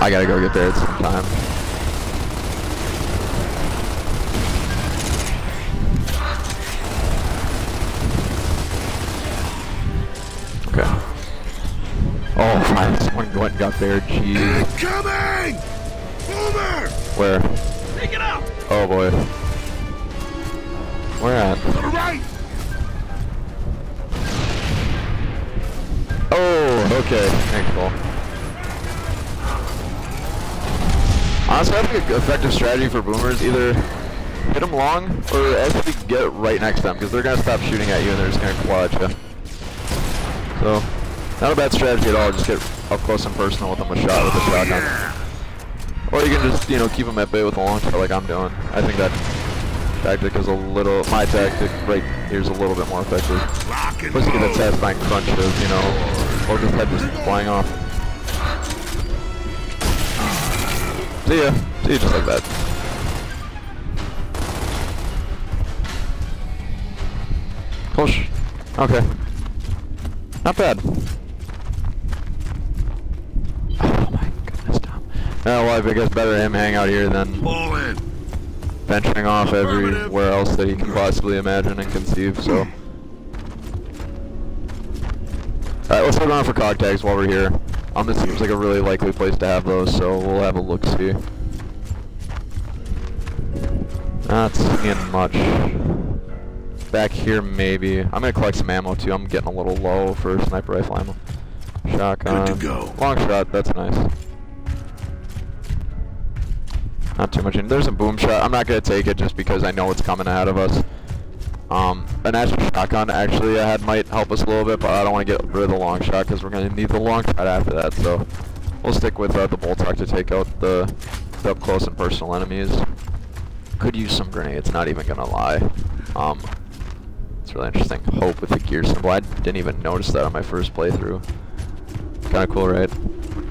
I gotta go get there at some time. Oh, fine. Someone went and got there. Jeez. Incoming! Boomer! Where? Pick it up! Oh boy. Where at? To the right! Oh, okay. Thanks, Cole. Honestly, I think an effective strategy for Boomers either hit them long or actually get right next to them because they're going to stop shooting at you and they're just going to quad you. So... Not a bad strategy at all, just get up close and personal with them with a shotgun. Yeah. Or you can just, you know, keep them at bay with a long shot like I'm doing. I think that tactic is a little, my tactic right here is a little bit more effective. Plus you get that satisfying crunch of, you know, or just head just flying off. See ya just like that. Push. Okay. Not bad. Well, I guess better him hang out here than venturing off everywhere else that he can possibly imagine and conceive, so. Alright, let's head around for cog tags while we're here. This seems like a really likely place to have those, so we'll have a look-see. Not seeing much. Back here, maybe. I'm gonna collect some ammo, too. I'm getting a little low for sniper rifle ammo. Shotgun. Good to go. Long shot, that's nice. Not too much in. There's a boom shot. I'm not gonna take it just because I know it's coming out of us. An actual shotgun actually I had might help us a little bit, but I don't want to get rid of the long shot because we're gonna need the long shot after that. So we'll stick with the Boltok to take out the up close and personal enemies. Could use some grenades. Not even gonna lie. It's really interesting. Hope with the gear symbol. I didn't even notice that on my first playthrough. Kind of cool, right?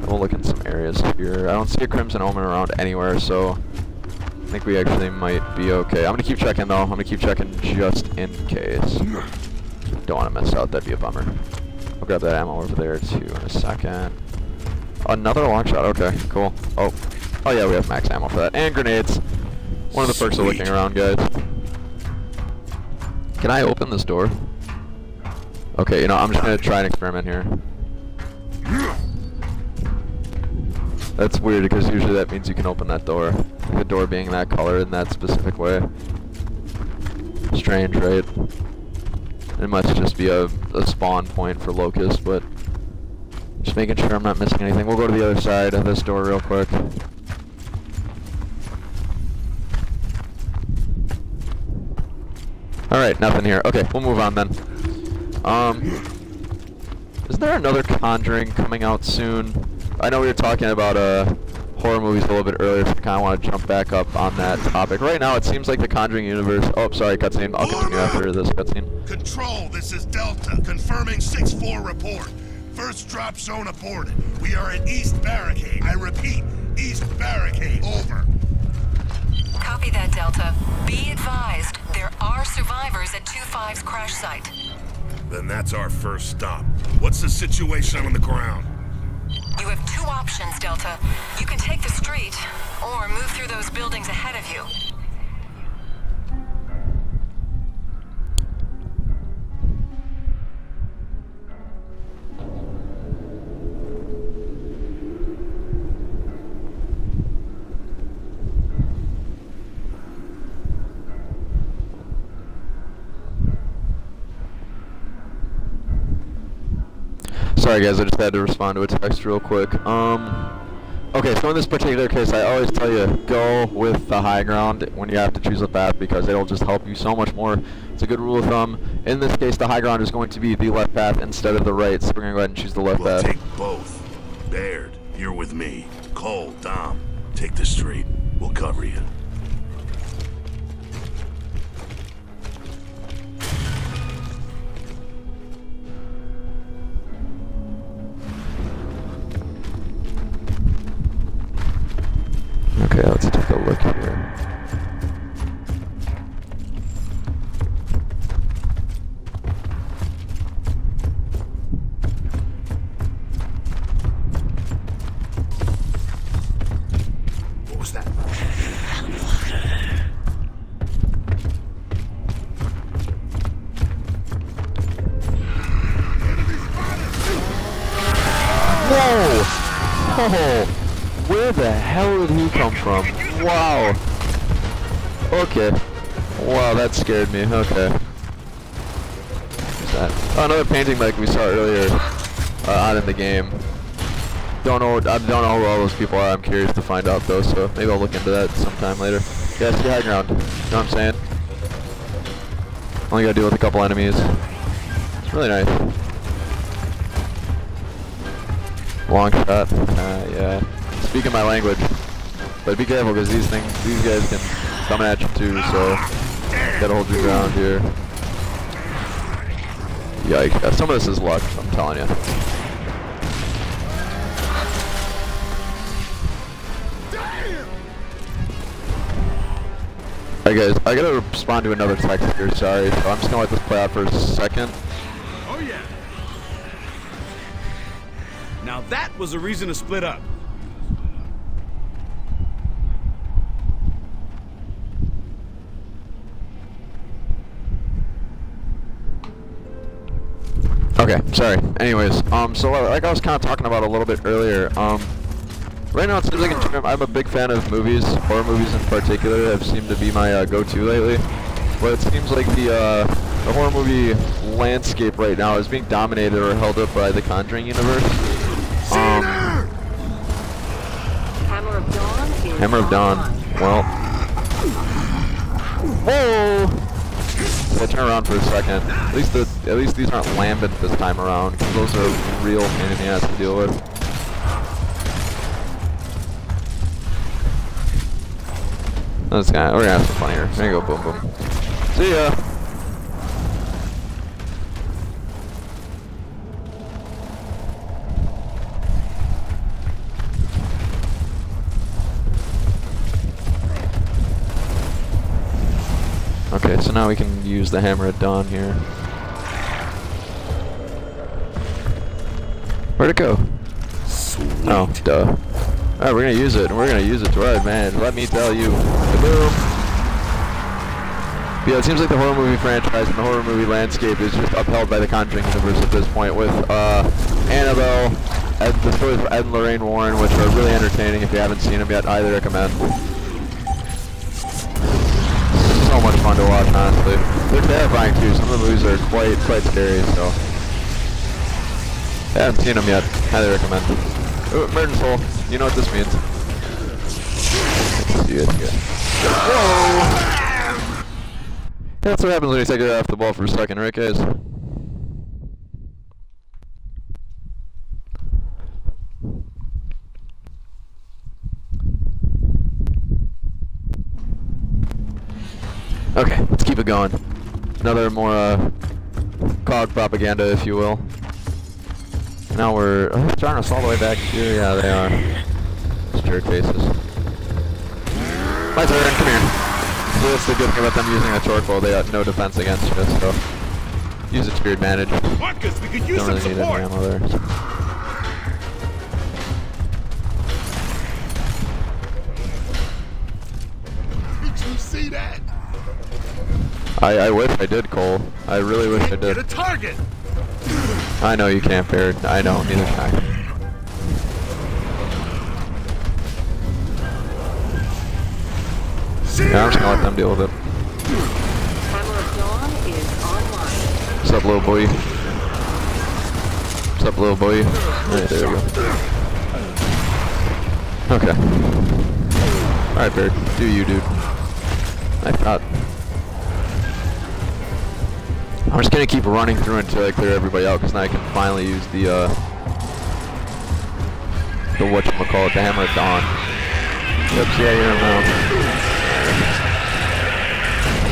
We'll look in some areas here. I don't see a Crimson Omen around anywhere, so I think we actually might be okay. I'm gonna keep checking though. I'm gonna keep checking just in case. Don't want to miss out. That'd be a bummer. I'll grab that ammo over there too in a second. Another long shot, okay, cool. Oh, oh yeah, we have max ammo for that. And grenades. One of the perks of looking around, guys. Can I open this door? Okay, you know, I'm just gonna try an experiment here. That's weird, because usually that means you can open that door. The door being that color in that specific way. Strange, right? It must just be a spawn point for Locust, but... Just making sure I'm not missing anything. We'll go to the other side of this door real quick. Alright, nothing here. Okay, we'll move on then. Is there another Conjuring coming out soon? I know we were talking about horror movies a little bit earlier, so I kind of want to jump back up on that topic. Right now, it seems like the Conjuring universe... Oh, sorry, cutscene. I'll continue after this cutscene. Control, this is Delta. Confirming 6-4 report. First drop zone aborted. We are at East Barricade. I repeat, East Barricade. Over. Copy that, Delta. Be advised, there are survivors at 2-5's crash site. Then that's our first stop. What's the situation on the ground? You have two options, Delta. You can take the street, or move through those buildings ahead of you. Sorry guys, I just had to respond to a text real quick. Okay, so in this particular case, I always tell you, go with the high ground when you have to choose a path, because it'll just help you so much more. It's a good rule of thumb. In this case, the high ground is going to be the left path instead of the right, so we're going to go ahead and choose the left path. We'll take both. Baird, you're with me. Cole, Dom, take the street. We'll cover you. Okay, let's take a look here. What was that? Whoa! Oh! Where the hell did he come from? Wow. Okay. Wow, that scared me. Okay. What's that? Oh, another painting like we saw earlier out in the game. I don't know who all those people are. I'm curious to find out though, so maybe I'll look into that sometime later. Yeah, see high ground. You know what I'm saying? Only gotta deal with a couple enemies. It's really nice. Long shot. Yeah. Speaking my language, but be careful because these guys can come at you too. So gotta hold your ground here. Yikes! Some of this is luck, I'm telling you. Hey guys, I gotta respond to another text here. Sorry, so I'm just gonna let this play out for a second. Oh yeah. Now that was a reason to split up. Okay, sorry. Anyways, so like I was kind of talking about a little bit earlier, right now it seems like I'm a big fan of movies, horror movies in particular, have seemed to be my go-to lately. But it seems like the horror movie landscape right now is being dominated or held up by the Conjuring universe. Hammer of Dawn. Hammer of Dawn. Well. Whoa. I turn around for a second. At least these aren't Lambent this time around, because those are real pain in the ass to deal with. That's kinda, we're gonna have some fun here. There you go, boom boom. See ya! Okay, so now we can use the Hammer of Dawn here. Where'd it go? Sweet. Oh, duh. Alright, we're gonna use it, and we're gonna use it to ride, man. Let me tell you. Kaboom! Yeah, it seems like the horror movie franchise and the horror movie landscape is just upheld by the Conjuring universe at this point, with Annabelle, the stories of Ed and Lorraine Warren, which are really entertaining. If you haven't seen them yet, I highly recommend. So much fun to watch, honestly. They're terrifying too. Some of the movies are quite scary, so if you haven't seen them yet, highly recommend. Ooh, Burden Soul, you know what this means. Let's see it again. Whoa! That's what happens when you take it off the ball for a second, right guys? Okay, let's keep it going. Another more COG propaganda, if you will. Now we're starting us all the way back here. Yeah, they are. Those jerk faces. My turn, come here. So that's the good thing about them using a torque bow, they have no defense against us, so use it to your advantage. Marcus, we could use don't really some need support. Any ammo there. So. Did you see that? I wish I did, Cole. I really wish I did. Get a target. I know you can't, Baird. I know, neither can I. Yeah, I'm just gonna let them deal with it. Hammer of Dawn is online. What's up, little boy? What's up, little boy? Alright, there we go. Okay. Alright, Baird. Do you, dude. I thought. I'm just gonna keep running through until I clear everybody out, because now I can finally use the whatchamacallit, the Hammer of Dawn. Yep, see how you're around.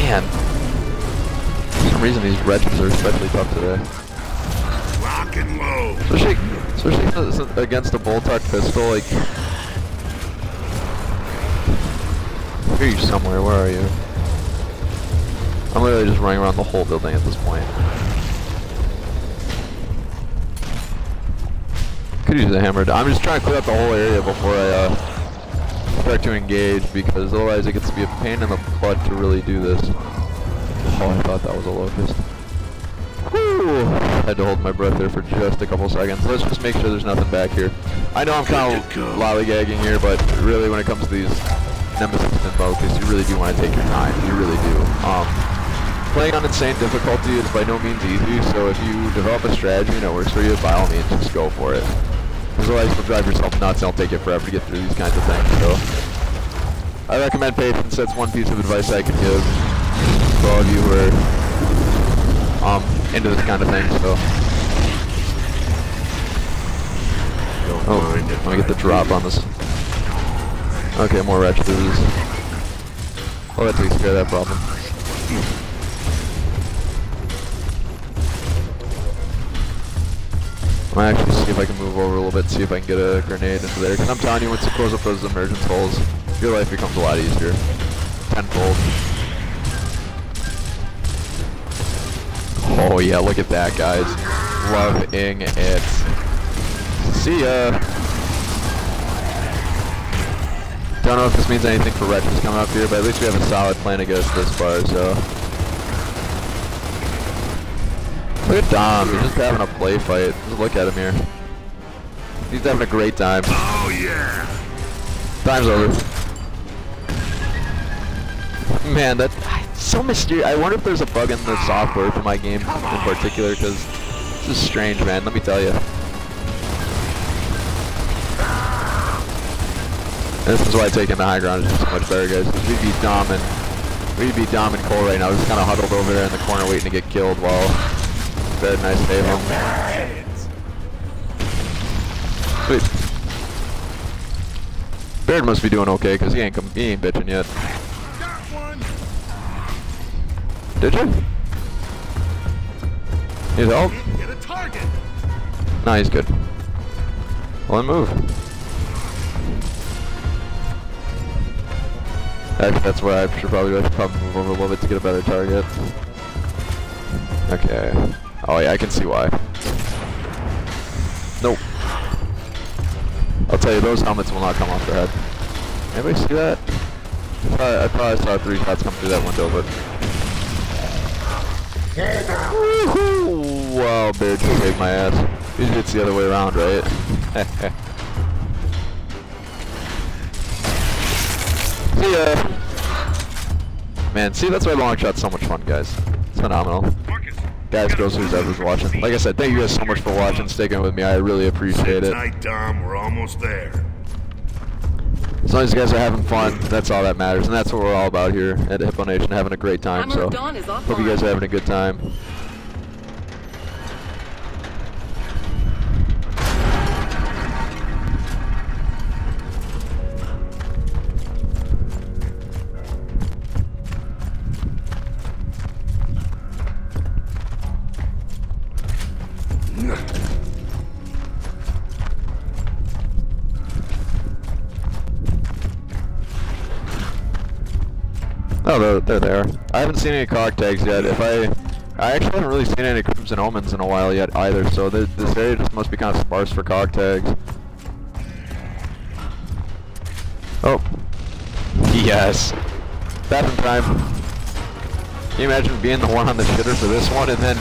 Man, for some reason these wretches are especially tough today. Rock and roll. Especially against the Boltok pistol, like... I hear you somewhere, where are you? I'm literally just running around the whole building at this point. Could use a hammer. I'm just trying to clear up the whole area before I, start to engage, because otherwise it gets to be a pain in the butt to really do this. Oh, I thought that was a Locust. Whew! I had to hold my breath there for just a couple seconds. Let's just make sure there's nothing back here. I know I'm kind of lollygagging here, but really when it comes to these Nemesis and Locust, you really do want to take your time. You really do. Playing on insane difficulty is by no means easy, so if you develop a strategy and it works for you, by all means, just go for it. Otherwise you'll drive yourself nuts and it'll take you forever to get through these kinds of things, so... I recommend patience, that's one piece of advice I could give for all of you who are into this kind of thing, so... Oh, let me get the drop on this. Okay, more wretches. Oh, that takes care of that problem. I'm gonna actually see if I can move over a little bit, see if I can get a grenade into there. Because I'm telling you, once you close up those emergence holes, your life becomes a lot easier. Tenfold. Oh yeah, look at that, guys. Loving it. See ya. Don't know if this means anything for Wretches coming up here, but at least we have a solid plan to get us this far, so... Look at Dom, he's just having a play fight. Just look at him here. He's having a great time. Oh yeah! Time's over. Man, that's so mysterious. I wonder if there's a bug in the software for my game in particular, because this is strange, man, let me tell you. And this is why taking the high ground is so much better, guys. Because we'd be Dom and Cole right now. We're just kind of huddled over there in the corner waiting to get killed while... Very nice save him. Wait. Baird must be doing okay, because he ain't bitching yet. Did you? Need help? Nah, he's good. Well, then move. Actually, that's why I should probably move over a little bit to get a better target. Okay. Oh yeah, I can see why. Nope. I'll tell you, those helmets will not come off their head. Anybody see that? I probably saw 3 shots come through that window, but... Woohoo! Wow, Baird just saved my ass. Usually it's the other way around, right? See ya! Man, see, that's why Longshot's so much fun, guys. It's phenomenal. Guys, girls, who's ever watching. Like I said, thank you guys so much for watching, sticking with me. I really appreciate it. Night, Dom. We're almost there. As long as you guys are having fun, that's all that matters, and that's what we're all about here at HippoNation, having a great time. So, hope you guys are having a good time. Oh, they're there. I haven't seen any cog tags yet. If I actually haven't really seen any Crimson Omens in a while yet either, so this area just must be kind of sparse for cog tags. Oh. Yes. Bathroom time. Can you imagine being the one on the shitter for this one, and then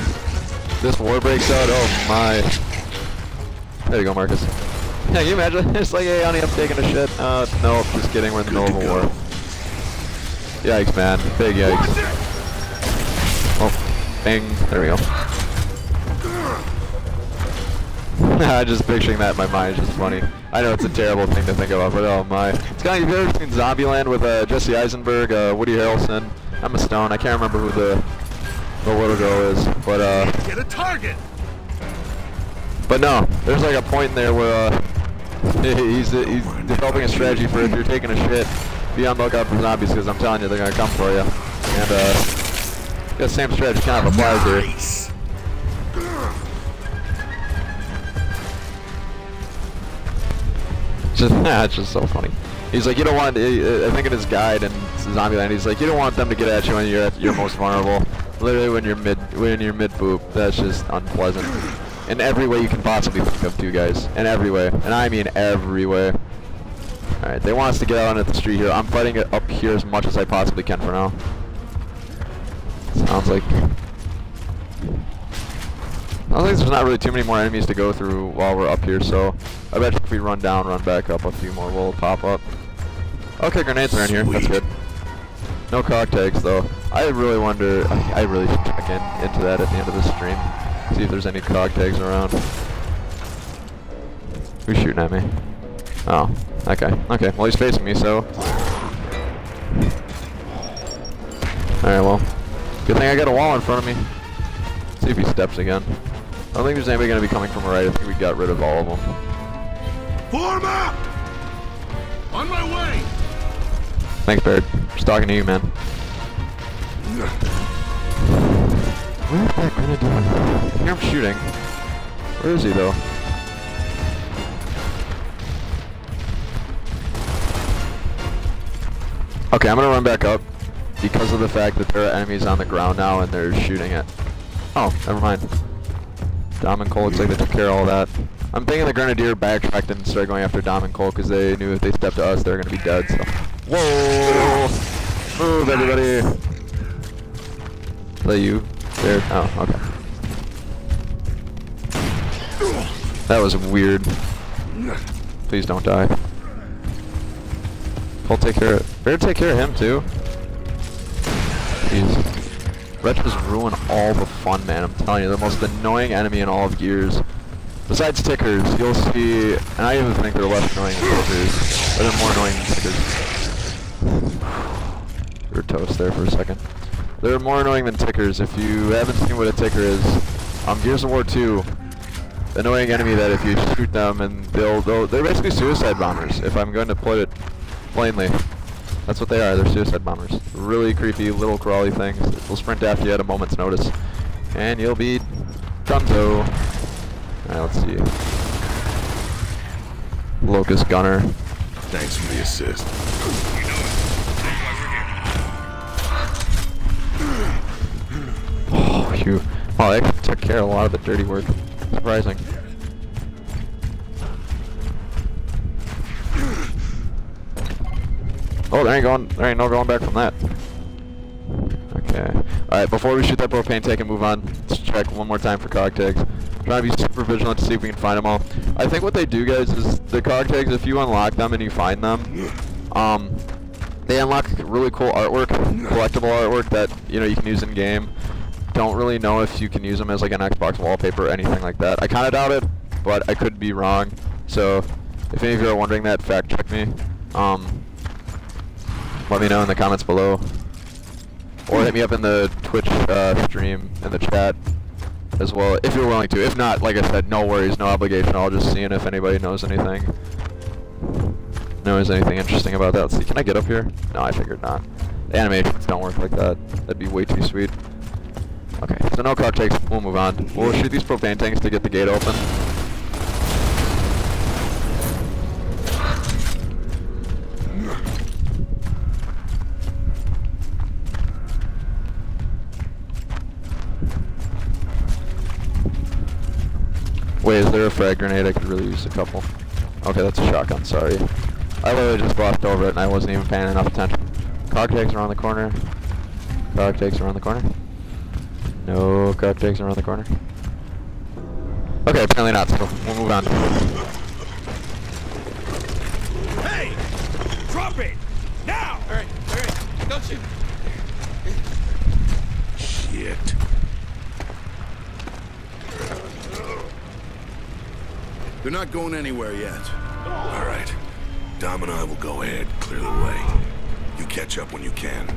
this war breaks out? Oh my. There you go, Marcus. Yeah, can you imagine? It's like, hey, honey, I'm taking a shit. No, just kidding, we're in the middle of a war. Yikes, man. Big yikes. Oh, bang. There we go. I'm just picturing that in my mind. It's just funny. I know it's a terrible thing to think about, but oh my. It's kind of, have you ever seen Zombieland with Jesse Eisenberg, Woody Harrelson, Emma Stone? I can't remember who the little girl is, but get a target. But no, there's like a point in there where he's developing a strategy for if you're taking a shit. Be on the lookout for zombies, because I'm telling you, they're gonna come for you. And the same strategy kind of applies here. Nice. Just, it's just so funny. He's like, you don't want. I think in his guide in Zombieland, he's like, you don't want them to get at you when you're at your most vulnerable. Literally, when you're mid boop. That's just unpleasant. In every way you can possibly think of, too, guys. In every way, and I mean every way. Alright, they want us to get out onto the street here. I'm fighting it up here as much as I possibly can for now. Sounds like there's not really too many more enemies to go through while we're up here, so I bet if we run down, run back up, a few more will pop up. Okay, grenades are in here. That's good. No cog tags, though. I really wonder... I really should check into that at the end of this stream. See if there's any cog tags around. Who's shooting at me? Oh, okay. Okay, well, he's facing me, so... Alright, well. Good thing I got a wall in front of me. Let's see if he steps again. I don't think there's anybody going to be coming from right. I think we got rid of all of them. Form up! On my way! Thanks, Baird. Just talking to you, man. Where's that grenade doing? I hear him shooting. Where is he, though? Okay, I'm gonna run back up because of the fact that there are enemies on the ground now and they're shooting it. Oh, never mind. Dom and Cole, looks like they took care of all that. I'm thinking the Grenadier backtracked and started going after Dom and Cole because they knew if they stepped to us, they were gonna be dead, so. Whoa! Move, everybody! Is that you? There? Oh, okay. That was weird. Please don't die. Cole, take care of... Better take care of him, too. Jeez. Wretch just ruined all the fun, man. I'm telling you, the most annoying enemy in all of Gears. Besides tickers, you'll see... And I even think they're less annoying than tickers. But they're more annoying than tickers. We were toast there for a second. They're more annoying than tickers. If you haven't seen what a ticker is... Gears of War 2... Annoying enemy that if you shoot them and they'll... They're basically suicide bombers, if I'm going to put it... plainly. That's what they are, they're suicide bombers. Really creepy little crawly things. They'll sprint after you at a moment's notice. And you'll be dunzo. Alright, let's see. Locust gunner. Thanks for the assist. Oh, phew. Wow, they actually took care of a lot of the dirty work. Surprising. Oh, there ain't no going back from that. Okay. Alright, before we shoot that propane tank and move on, let's check one more time for cog tags. Try to be super vigilant to see if we can find them all. I think what they do, guys, is the cog tags, if you unlock them and you find them, they unlock really cool artwork, collectible artwork that, you know, you can use in game. Don't really know if you can use them as like an Xbox wallpaper or anything like that. I kind of doubt it, but I could be wrong. So if any of you are wondering that, fact check me. Let me know in the comments below, or hit me up in the Twitch stream in the chat as well, if you're willing to. If not, like I said, no worries, no obligation. I'll just see if anybody knows anything. Knows anything interesting about that? Let's see, can I get up here? No, I figured not. The animations don't work like that. That'd be way too sweet. Okay, so no cog takes. We'll move on. We'll shoot these propane tanks to get the gate open. Wait, is there a frag grenade? I could really use a couple. Okay, that's a shotgun, sorry. I literally just glossed over it and I wasn't even paying enough attention. Cog tags around the corner. Cog tags around the corner. No cog tags around the corner. Okay, apparently not, so we'll move on. Hey! Drop it! Now! Alright, don't shoot! Shit. They're not going anywhere yet. All right. Dom and I will go ahead, clear the way. You catch up when you can.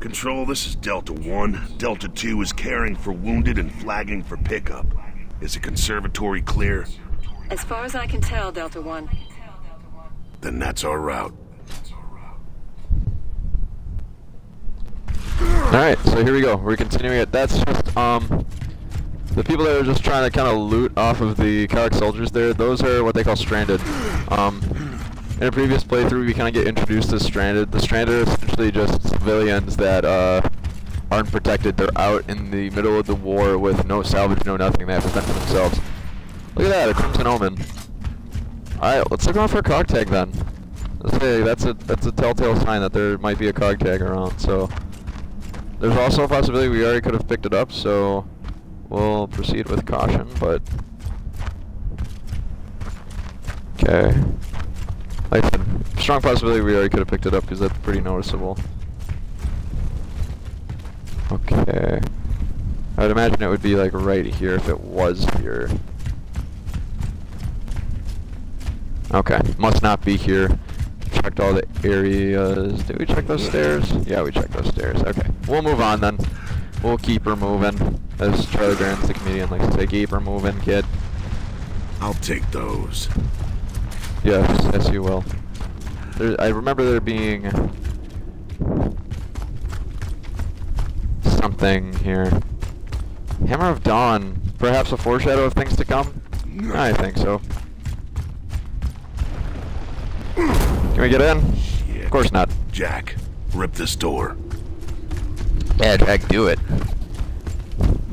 Control, this is Delta 1. Delta 2 is caring for wounded and flagging for pickup. Is the conservatory clear? As far as I can tell, Delta 1. Then that's our route. Alright, so here we go. We're continuing it. That's just, the people that are just trying to kind of loot off of the Cog soldiers there, those are what they call Stranded. In a previous playthrough, we kind of get introduced as Stranded. The Stranded are essentially just civilians that, aren't protected. They're out in the middle of the war with no salvage, no nothing. They have to fend for themselves. Look at that, a Crimson Omen. Alright, let's look around for a Cog tag then. Let's say that's a telltale sign that there might be a Cog tag around, so... There's also a possibility we already could have picked it up, so we'll proceed with caution, but... Okay. Like I said, strong possibility we already could have picked it up, because that's pretty noticeable. Okay. I would imagine it would be, like, right here if it was here. Okay. Must not be here. Checked all the areas. Did we check those stairs? Yeah, we checked those stairs. Okay. We'll move on then. We'll keep her moving. As Charlie Grant's the comedian likes to say, keep her moving, kid. I'll take those. Yes, you will. I remember there being something here. Hammer of Dawn. Perhaps a foreshadow of things to come? I think so. Can we get in? Shit. Of course not. Jack, rip this door. Yeah, Jack, do it.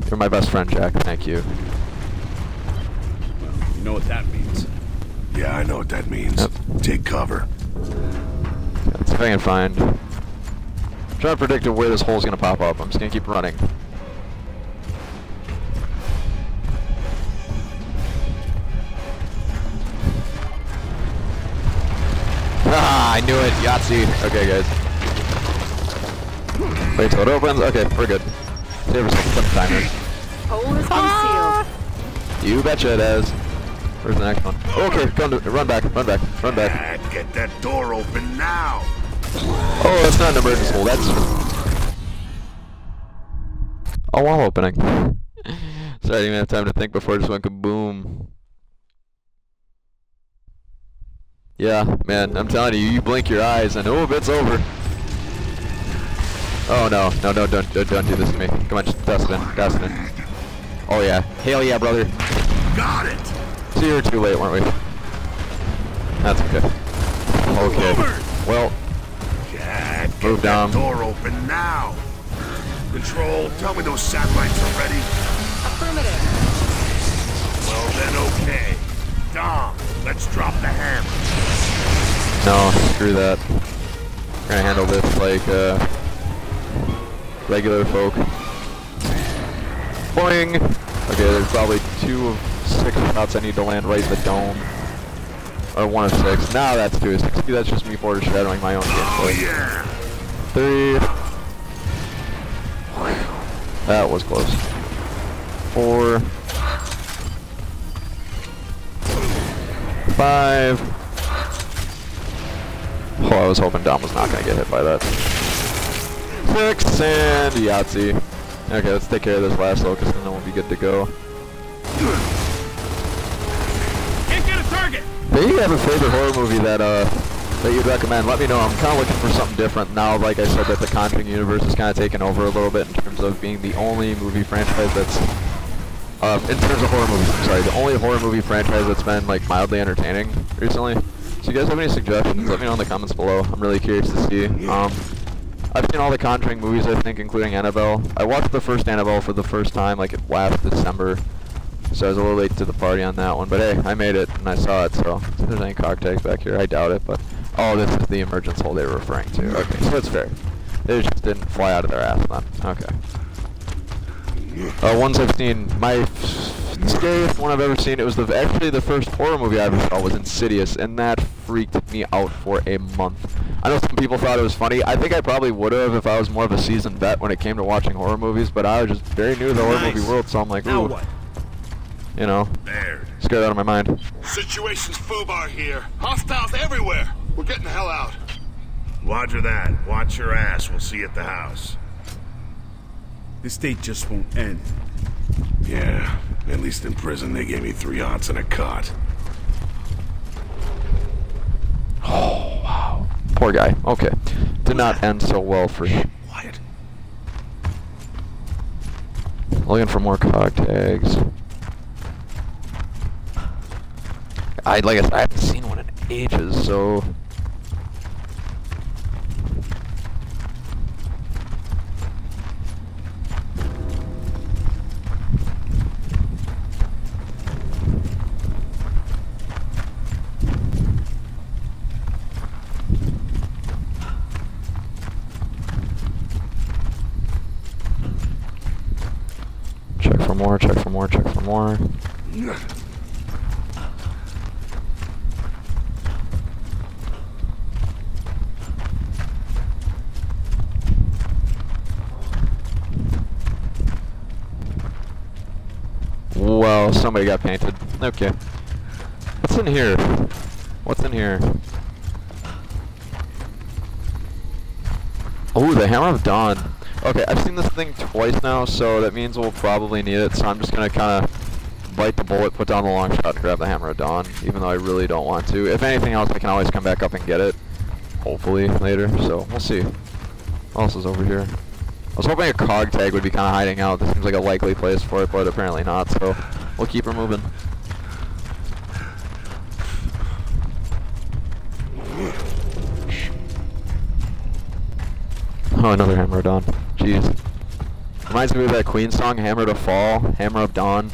You're my best friend, Jack. Thank you. Well, you know what that means. Yeah, I know what that means. Yep. Take cover. Let's see if I can find. I'm trying to predict where this hole's gonna pop up. I'm just gonna keep running. Ah, I knew it. Yahtzee. Okay, guys. Wait till it opens. Okay, we're good. Save us some timers. Hole has been sealed. You betcha it has. Where's the next one? Okay, come to run back. Get that door open now. Oh, that's not an emergency hole. That's a wall opening. Sorry, I didn't even have time to think before it just went kaboom. Yeah, man, I'm telling you, you blink your eyes and oh, it's over. Oh no, don't do this to me. Come on, just dust it in. Oh yeah, hail yeah, brother. Got it. So you were too late, weren't we? That's okay. Okay. Well, Jack, move down. Door open now. Control, tell me those satellites are ready. No, screw that. We're gonna handle this like regular folk. Boing! Okay, there's probably 2 of 6 shots I need to land right in the dome. Or 1 of 6. Nah, that's 2 of 6. See, that's just me foreshadowing my own game. Oh, yeah. 3. That was close. 4. 5. Oh, I was hoping Dom was not going to get hit by that. 6 and Yahtzee. Okay, let's take care of this last locust and then we'll be good to go. Can't get a target. If you have a favorite horror movie that you'd recommend, let me know. I'm kind of looking for something different now. Like I said, that the Conjuring universe is kind of taken over a little bit in terms of being the only movie franchise that's in terms of horror movies. I'm sorry, the only horror movie franchise that's been like mildly entertaining recently. So, you guys have any suggestions? Let me know in the comments below. I'm really curious to see. I've seen all the Conjuring movies, I think, including Annabelle. I watched the first Annabelle for the first time like last December. So I was a little late to the party on that one, but hey, I made it and I saw it, so if there's any cog tags back here, I doubt it, but oh, this is the emergence hole they were referring to. Okay, so it's fair. They just didn't fly out of their ass then. Okay. Ones I've seen, my scariest one I've ever seen, it was actually the first horror movie I ever saw was Insidious, and that freaked me out for a month. I know some people thought it was funny. I think I probably would have if I was more of a seasoned vet when it came to watching horror movies, but I was just very new to the horror movie world, so I'm like, ooh. You know, scared out of my mind. Situation's foobar here. Hostiles everywhere. We're getting the hell out. Roger that. Watch your ass. We'll see you at the house. This date just won't end. Yeah, at least in prison they gave me 3 aunts and a cot. Oh, wow. Poor guy. Okay. Did not end so well for him. Quiet. Looking for more cog tags. Like I said, I haven't seen one in ages, so... Check for more, check for more, check for more. Well, somebody got painted. Okay. What's in here? What's in here? Oh, the Hammer of Dawn. Okay, I've seen this thing twice now, so that means we'll probably need it, so I'm just gonna kinda bite the bullet, put down the long shot, and grab the Hammer of Dawn, even though I really don't want to. If anything else, I can always come back up and get it. Hopefully, later, so we'll see. What else is over here? I was hoping a cog tag would be kind of hiding out. This seems like a likely place for it, but apparently not, so we'll keep her moving. Oh, another Hammer of Dawn. Jeez. Reminds me of that Queen song, Hammer to Fall, Hammer of Dawn.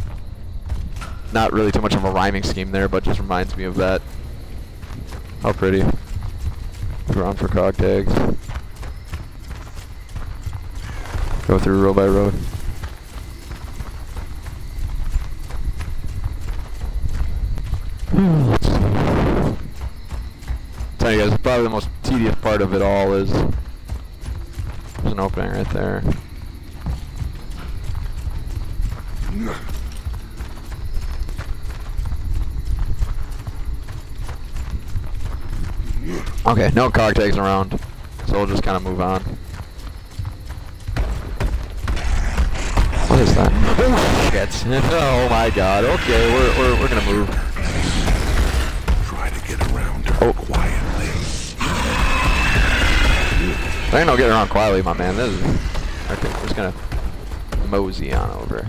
Not really too much of a rhyming scheme there, but just reminds me of that. How pretty. We're on for cog tags. Go through row by row. Tell you guys, probably the most tedious part of it all is there's an opening right there. Okay, no cog tags around, so we'll just kind of move on. What is that? Oh shit! Oh my god! Okay, we're gonna move. Try to get around her quietly. I ain't no get around quietly, my man. This is okay. We're just gonna mosey on over.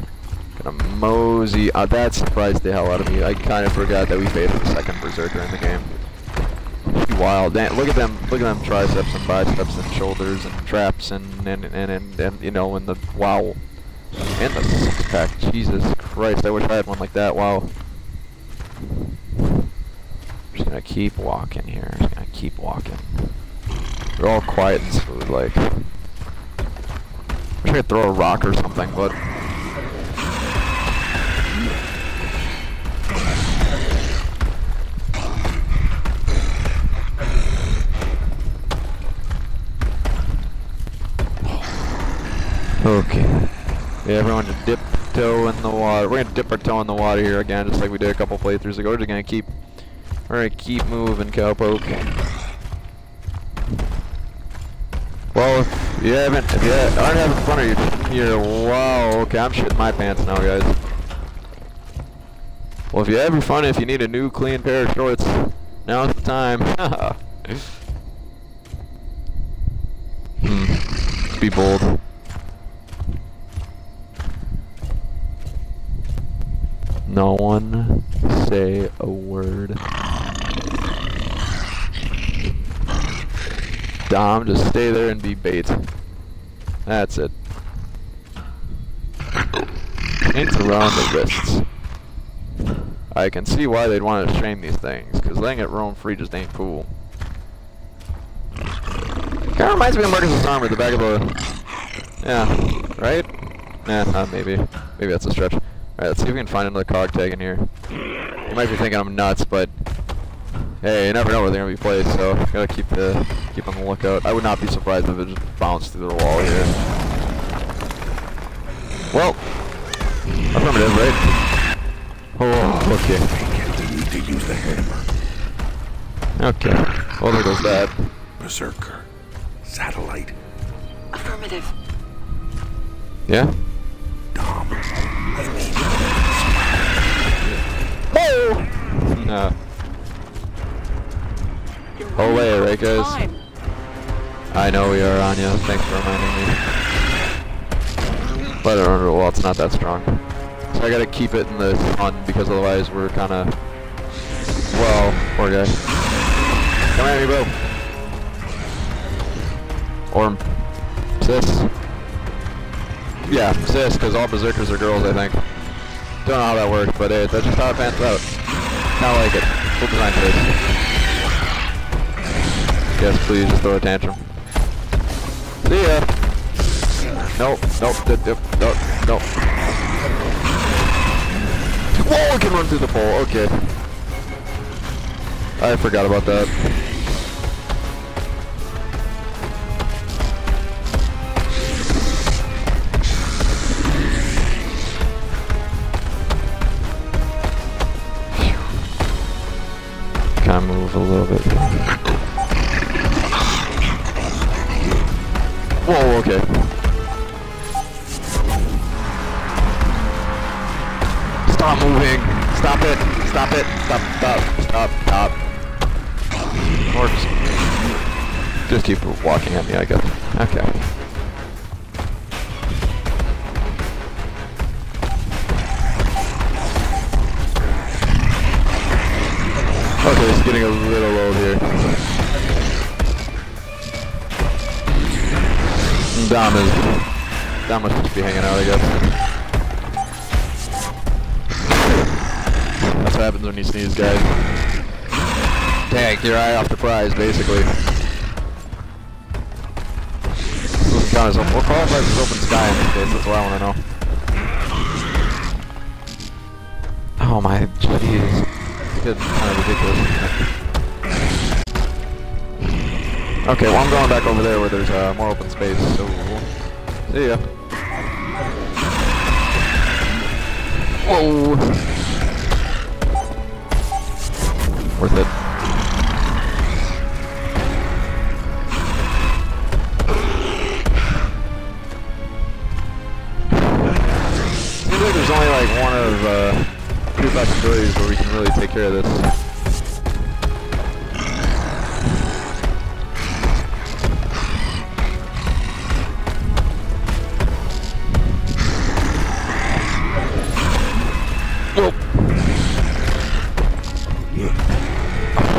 Gonna mosey. That surprised the hell out of me. I kind of forgot that we paid for the second berserker in the game. Wild. Look at them. Look at them triceps and biceps and shoulders and traps and you know, and the wow. And the 6-pack, Jesus Christ, I wish I had one like that, wow. I'm just gonna keep walking here. I'm just gonna keep walking. They're all quiet in this food, like. I wish I could throw a rock or something, but. Okay. Yeah, everyone just dip toe in the water. We're gonna dip our toe in the water here again, just like we did a couple playthroughs ago. We're just gonna keep. Alright, keep moving, cowpoke. Well, if you haven't, aren't having fun, or you're wow, okay, I'm shitting my pants now, guys. Well, if you're having fun, if you need a new clean pair of shorts, now's the time. Let's be bold. No one say a word. Dom, just stay there and be bait. That's it. It's around the wrists. I can see why they'd want to shame these things, because letting it roam free just ain't cool. Kinda reminds me of Marcus's armor at the back of the... Yeah, right? Nah, maybe. Maybe that's a stretch. Alright, let's see if we can find another cog tag in here. You might be thinking I'm nuts, but hey, you never know where they're gonna be placed, so gotta keep on the lookout. I would not be surprised if it just bounced through the wall here. Well, affirmative, right? Oh, okay. Okay. Well, there goes that. Berserker. Satellite. Affirmative. Yeah. Dom. Oh! No. Oh wait, right guys? Time. I know we are, Anya. Thanks for reminding me. But our underwall, it's not that strong. So I gotta keep it in the sun because otherwise we're kinda... Well, poor guy. Come at me, bro. Or... Sis. Yeah, sis, because all berserkers are girls, I think. Don't know how that works, but hey, that's just how it pans out. Not like it. Full design for this. Yes, please, just throw a tantrum. See ya! Nope, nope, nope, nope, nope. Whoa, I can run through the pole, okay. I forgot about that. I move a little bit. Whoa, okay. Stop moving. Stop it. Stop it. Stop. Or just keep walking at me, I guess. Okay. Okay, it's getting a little old here. Dom must just be hanging out, I guess. That's what happens when you sneeze, guys. Take your eye off the prize, basically. This count as open. We'll qualify as open sky in this case, that's what I want to know. Oh my jeez. It's kind of ridiculous. Okay, well I'm going back over there where there's more open space, so see ya. Whoa! Worth it. Seems like there's only like one of two possibilities where we can really take care of this. Whoa!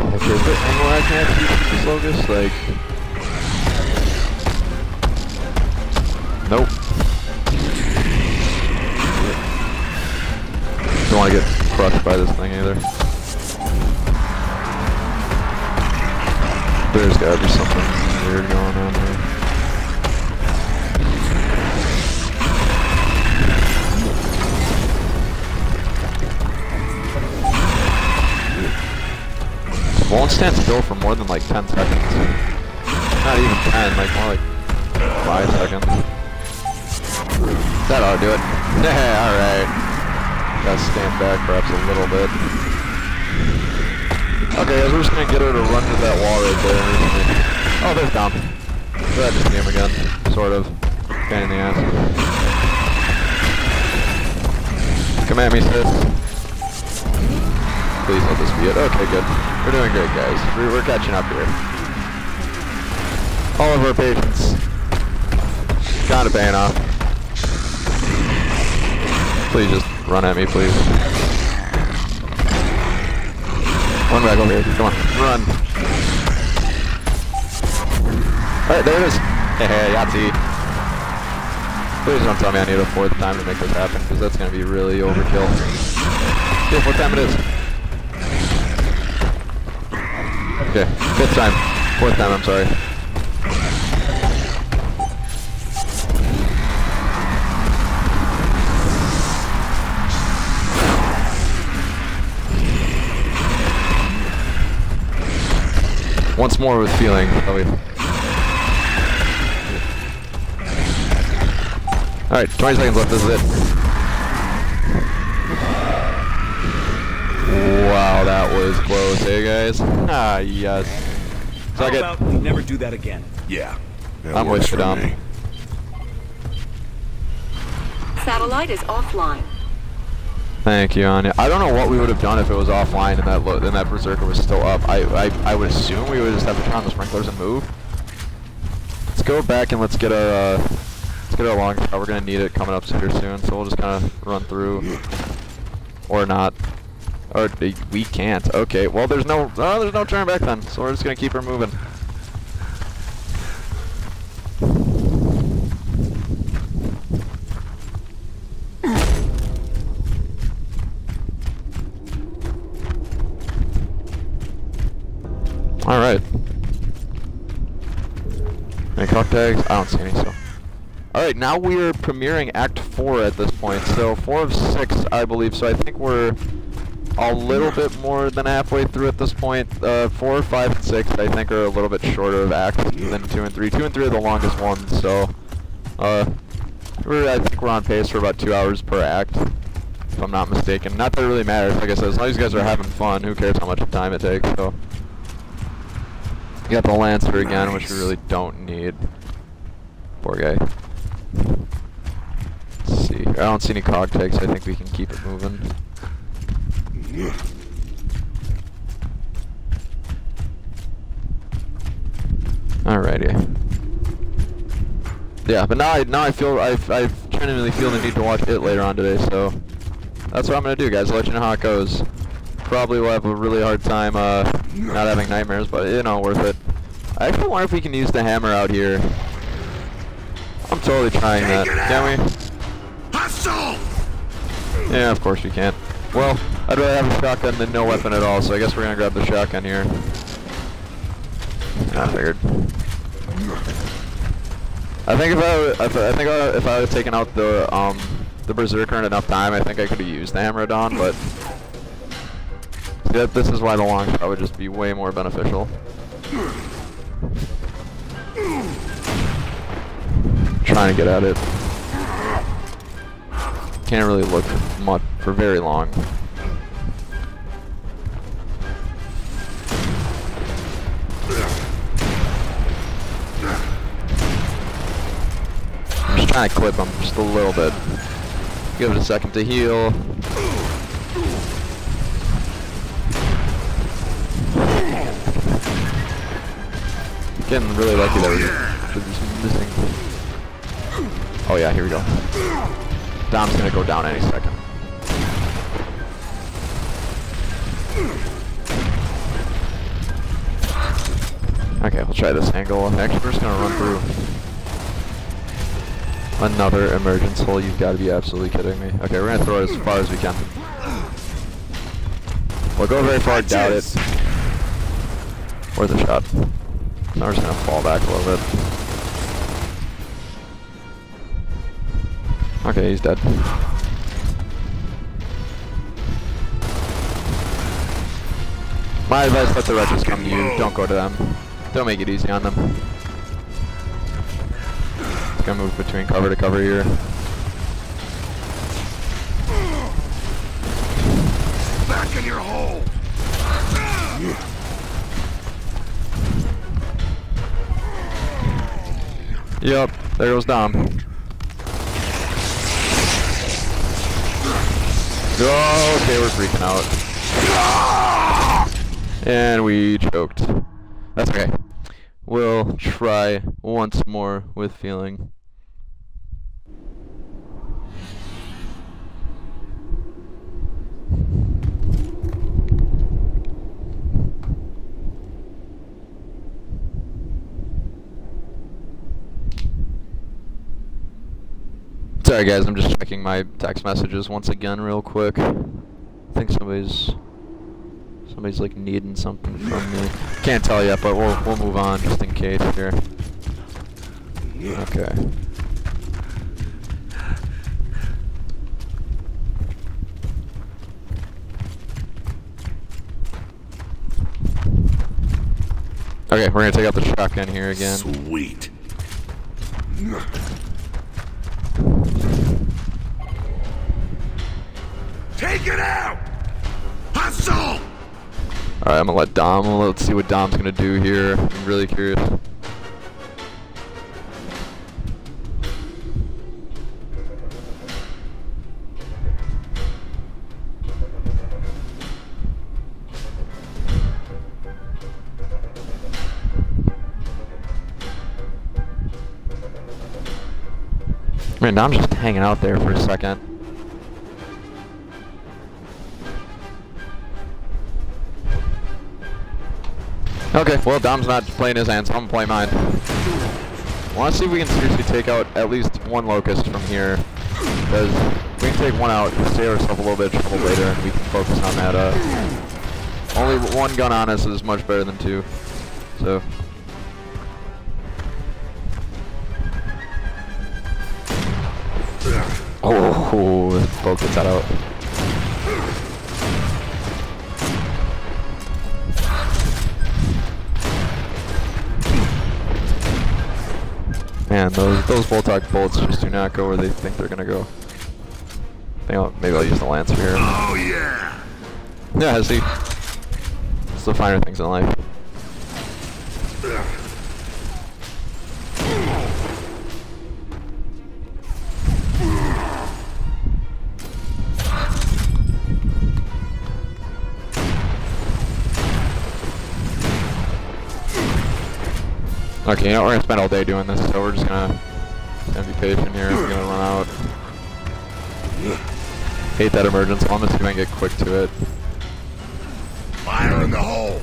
Oh, okay, is there angle I can't shoot this locust? Like... Nope. Don't want to get crushed by this thing either. There's gotta be something weird going on there. It won't stand still for more than like 10 seconds. Not even 10, like more like 5 seconds. That ought to do it. Yeah, alright. Gotta stand back perhaps a little bit. Okay, guys, we're just gonna get her to run to that wall right there. Oh, there's Dom. That just hit him again. Sort of. Pain in the ass. Come at me, sis. Please let this be it. Okay, good. We're doing great, guys. We're catching up here. All of our patience. Kinda paying off. Please just run at me, please. One back over here, come on, run. Alright, there it is. Hey, hey, Yahtzee. Please don't tell me I need a fourth time to make this happen, because that's going to be really overkill. Okay, fourth time it is. Okay, fifth time. Fourth time, I'm sorry. Once more with feeling, probably. Alright, 20 seconds left, this is it. Wow, that was close, hey guys? Ah, yes. So how about we never do that again? Yeah. I'm with you, Dom. Satellite is offline. Thank you, Anya. I don't know what we would have done if it was offline and that Berserker was still up. I would assume we would just have to turn on the sprinklers and move. Let's go back and let's get our long shot. We're gonna need it coming up here soon, so we'll just kind of run through, or not, or we can't. Okay, well there's no turn back then, so we're just gonna keep her moving. Alright. Any clock tags? I don't see any, so. Alright, now we're premiering Act 4 at this point, so 4 of 6, I believe, so I think we're a little bit more than halfway through at this point. 4, 5, and 6, I think, are a little bit shorter of acts than 2 and 3. 2 and 3 are the longest ones, so, I think we're on pace for about 2 hours per act, if I'm not mistaken. Not that it really matters, like I said, as long as you guys are having fun, who cares how much time it takes, so. Got the Lancer again, nice. Which we really don't need. Poor guy. Let's see. I don't see any cog tags, so I think we can keep it moving. Yeah. Alrighty. Yeah, but now I feel I genuinely feel the need to watch it later on today, so that's what I'm gonna do, guys. I'll let you know how it goes. Probably will have a really hard time not having nightmares, but you know, worth it. I actually wonder if we can use the hammer out here. I'm totally trying that, can we? Hustle! Yeah, of course we can't. Well, I'd rather have a shotgun than no weapon at all, so I guess we're gonna grab the shotgun here. I figured. I think if I would have taken out the Berserker in enough time, I think I could have used the Hammer of Dawn, but. Yep, this is why the long shot would just be way more beneficial. Trying to get at it. Can't really look much for very long. I'm just trying to clip him just a little bit. Give it a second to heal. Getting really lucky that we're just missing. Oh yeah, here we go. Dom's gonna go down any second. Okay, we'll try this angle. Actually, we're just gonna run through another emergence hole. You've got to be absolutely kidding me. Okay, we're gonna throw it as far as we can. We'll go very far, doubt it. Worth a shot. I'm just gonna fall back a little bit. Okay, he's dead. My advice, let the wretches come to you. Don't go to them. Don't make it easy on them. It's gonna move between cover to cover here. Back in your hole! Yup, there goes Dom. Oh, okay, we're freaking out. And we choked. That's okay. We'll try once more with feeling. Sorry guys, I'm just checking my text messages once again real quick. I think somebody's like needing something from me. Can't tell yet, but we'll move on just in case here. Okay. Okay, we're gonna take out the shotgun here again. Sweet. Take it out! Hustle! Alright, I'm gonna let Dom, let's see what Dom's gonna do here. I'm really curious. Man, Dom's just hanging out there for a second. Okay, well Dom's not playing his hand, so I'm gonna play mine. I wanna see if we can seriously take out at least one locust from here. Because if we can take one out, we'll save ourselves a little bit of trouble later and we can focus on that. Only one gun on us is much better than two. So oh, this poke gets that out. Man, those Boltok bullets just do not go where they think they're gonna go. Maybe I'll use the Lancer here. Oh yeah. Yeah, see, it's the finer things in life. Okay, you know, we're gonna spend all day doing this, so we're just gonna be patient here. We're gonna run out. Hate that emergence. I'm just gonna get quick to it. Fire in the hole.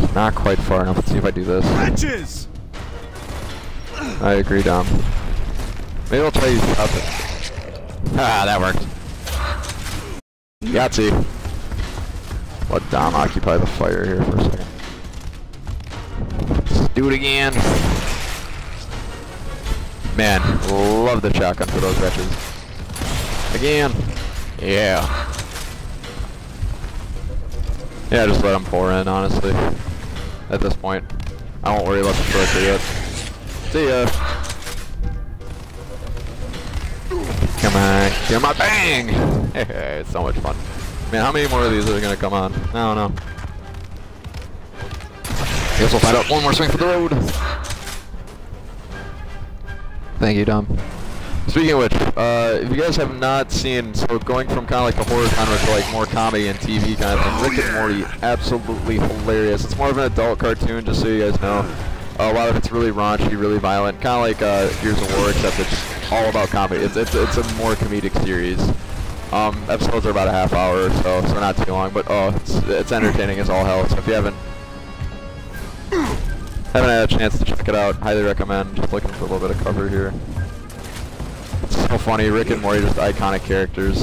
It's not quite far enough. Let's see if I do this. Matches. I agree, Dom. Maybe I'll try to use up it. Ah, that worked. Yahtzee. Let Dom occupy the fire here for a second. Do it again. Man, love the shotgun for those wretches. Again. Yeah. Yeah, just let them pour in, honestly. At this point. I won't worry about the short yet. See ya. Come on. Come on. Bang! It's so much fun. Man, how many more of these are gonna come on? I don't know. I guess we'll find out. One more swing for the road. Thank you, Dom. Speaking of which, if you guys have not seen, so going from kind of like the horror genre to like more comedy and TV kind of thing, Rick and Morty, absolutely hilarious. It's more of an adult cartoon, just so you guys know. A lot of it's really raunchy, really violent, kind of like Gears of War, except it's all about comedy. It's a more comedic series. Episodes are about a half hour or so not too long, but oh, it's entertaining as all hell. So if you haven't had a chance to check it out, highly recommend. Just looking for a little bit of cover here. It's so funny. Rick and Morty, just iconic characters.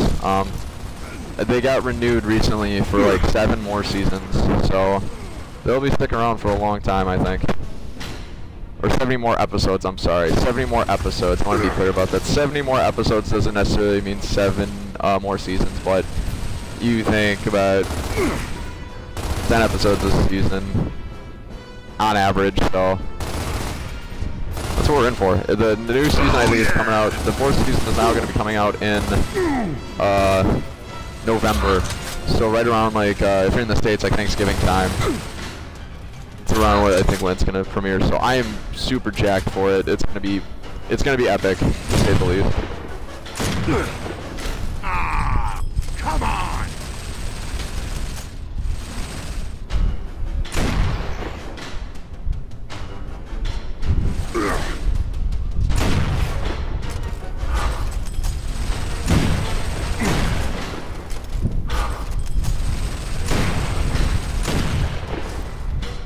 They got renewed recently for like 7 more seasons, so They'll be sticking around for a long time, I think. Or 70 more episodes, I'm sorry. 70 more episodes, I want to be clear about that. 70 more episodes doesn't necessarily mean 7 more seasons, but you think about 10 episodes a season on average, so that's what we're in for. The new season, I think, is coming out. The 4th season is now going to be coming out in November, so right around, like, if you're in the States, like Thanksgiving time. Around what I think when it's gonna premiere, so I am super jacked for it. It's gonna be epic, to say the least. Ah, come on!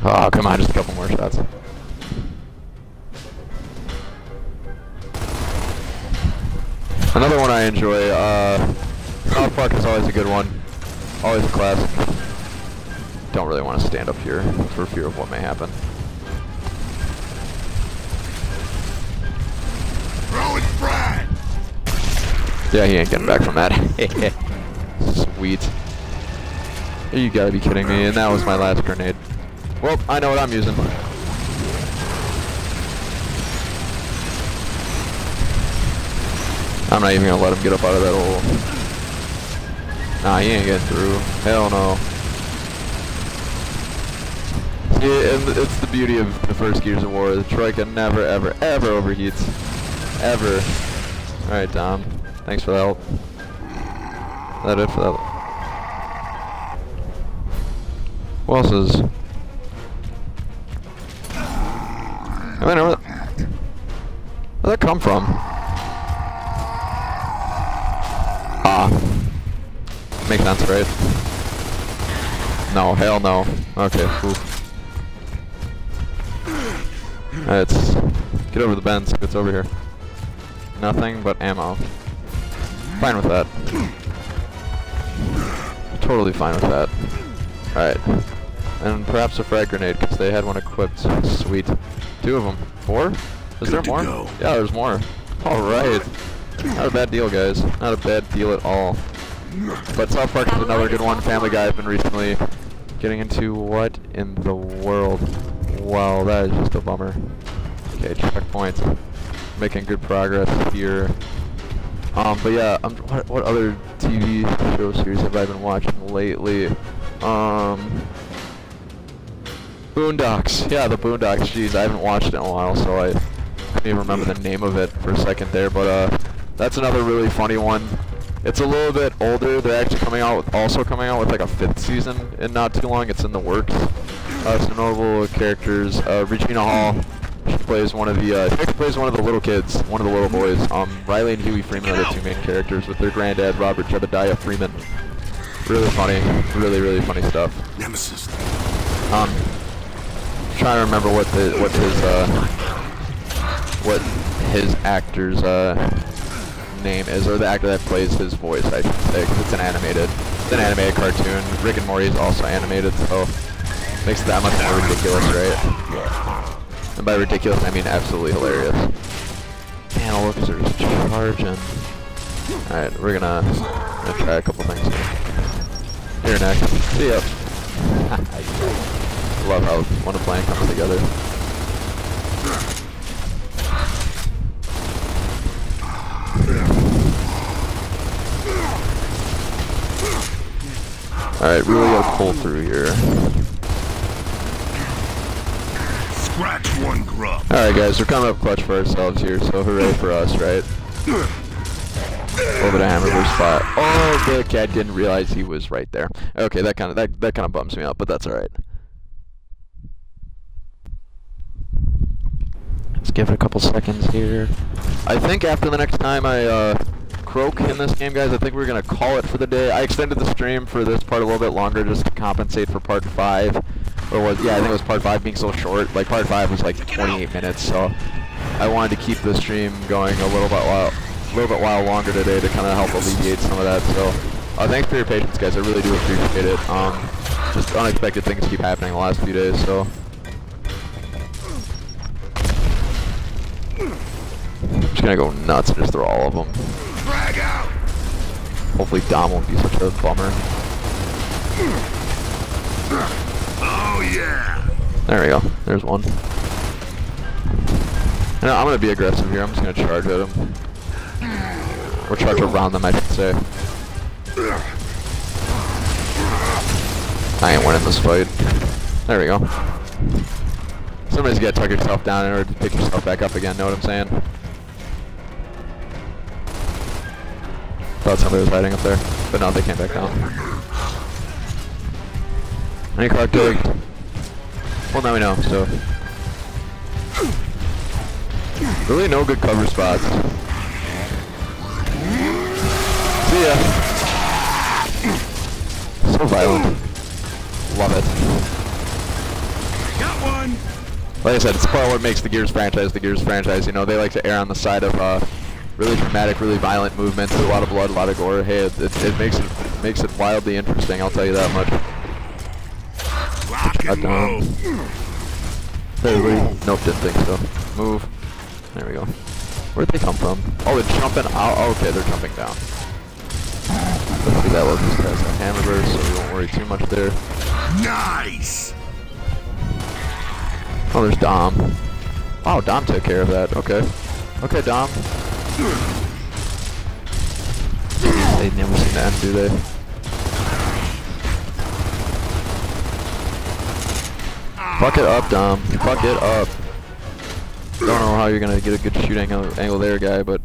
Oh, come on, just a couple more shots. Another one I enjoy, South Park is always a good one. Always a classic. Don't really want to stand up here for fear of what may happen. Throwing Brad! Yeah, he ain't getting back from that. Sweet. You gotta be kidding me, and that was my last grenade. Well, I know what I'm using. I'm not even gonna let him get up out of that hole. Nah, he ain't getting through. Hell no. Yeah, and it's the beauty of the first Gears of War. The Troika never, ever, ever overheats. Ever. Alright, Dom. Thanks for the help. Is that it for that? Who else is... I mean, where'd that come from? Ah. Makes sense, right? No, hell no. Okay, cool. Alright, get over the bend, so it's over here. Nothing but ammo. Fine with that. Totally fine with that. Alright. And perhaps a frag grenade, because they had one equipped. Sweet. 2 of them. 4? Is there more? Yeah, there's more. Alright. Not a bad deal, guys. Not a bad deal at all. But South Park is another good one. Family Guy has been recently getting into what in the world. Wow, that is just a bummer. Okay, checkpoint. Making good progress here. But yeah, what other TV show series have I been watching lately? Boondocks. Yeah, the Boondocks. Jeez, I haven't watched it in a while, so I can't even remember the name of it for a second there, but that's another really funny one. It's a little bit older. They're actually also coming out with like a 5th season in not too long. It's in the works. Some notable characters. Regina Hall, she plays one of the little kids, one of the little boys. Riley and Huey Freeman are the 2 main characters with their granddad, Robert Jebediah Freeman. Really funny. Really, really funny stuff. Nemesis. Trying to remember what his actor's name is, or the actor that plays his voice, I should say, because it's an animated cartoon. Rick and Morty is also animated, so makes it that much more ridiculous, right? And by ridiculous, I mean absolutely hilarious. Man, all Locusts are just charging. All right, we're gonna try a couple things here. Here next. See ya. Love how one plan comes together. Alright, we really gotta pull through here. Scratch one grub. Alright guys, we're coming up clutch for ourselves here, so hooray for us, right? Over the hammer's spot. Oh, the cat didn't realize he was right there. Okay, that kinda bums me up, but that's alright. Let's give it a couple seconds here. I think after the next time I croak in this game, guys, I think we're going to call it for the day. I extended the stream for this part a little bit longer just to compensate for part 5. I think it was part 5 being so short. Like, part 5 was like 28 minutes, so I wanted to keep the stream going a little bit while longer today to kind of help alleviate some of that. So thanks for your patience, guys. I really do appreciate it. just unexpected things keep happening the last few days, so. I'm just gonna go nuts and just throw all of them. Frag out! Hopefully Dom won't be such a bummer. Oh yeah! There we go. There's one. And I'm gonna be aggressive here. I'm just gonna charge at him. Or charge around them, I should say. I ain't winning this fight. There we go. Somebody's gotta tuck yourself down in order to pick yourself back up again, know what I'm saying? Thought somebody was hiding up there, but no, they came back down. Any card doing? Well, now we know, so. Really no good cover spots. See ya. So violent. Love it. Got one. Like I said, it's part of what makes the Gears franchise the Gears franchise. You know, they like to err on the side of really dramatic, really violent movements, a lot of blood, a lot of gore. Hey, it makes it wildly interesting. I'll tell you that much. Lock and load. Nope, didn't think so. Move. There we go. Where'd they come from? Oh, they're jumping out. Oh, okay, they're jumping down. Let's do that. Locust has a hammer burst, so we won't worry too much there. Nice. Oh, there's Dom. Wow, Dom took care of that. Okay. Okay, Dom. They never seem to end, do they? Fuck it up, Dom. Fuck it up. Don't know how you're gonna get a good shooting angle there, guy, but.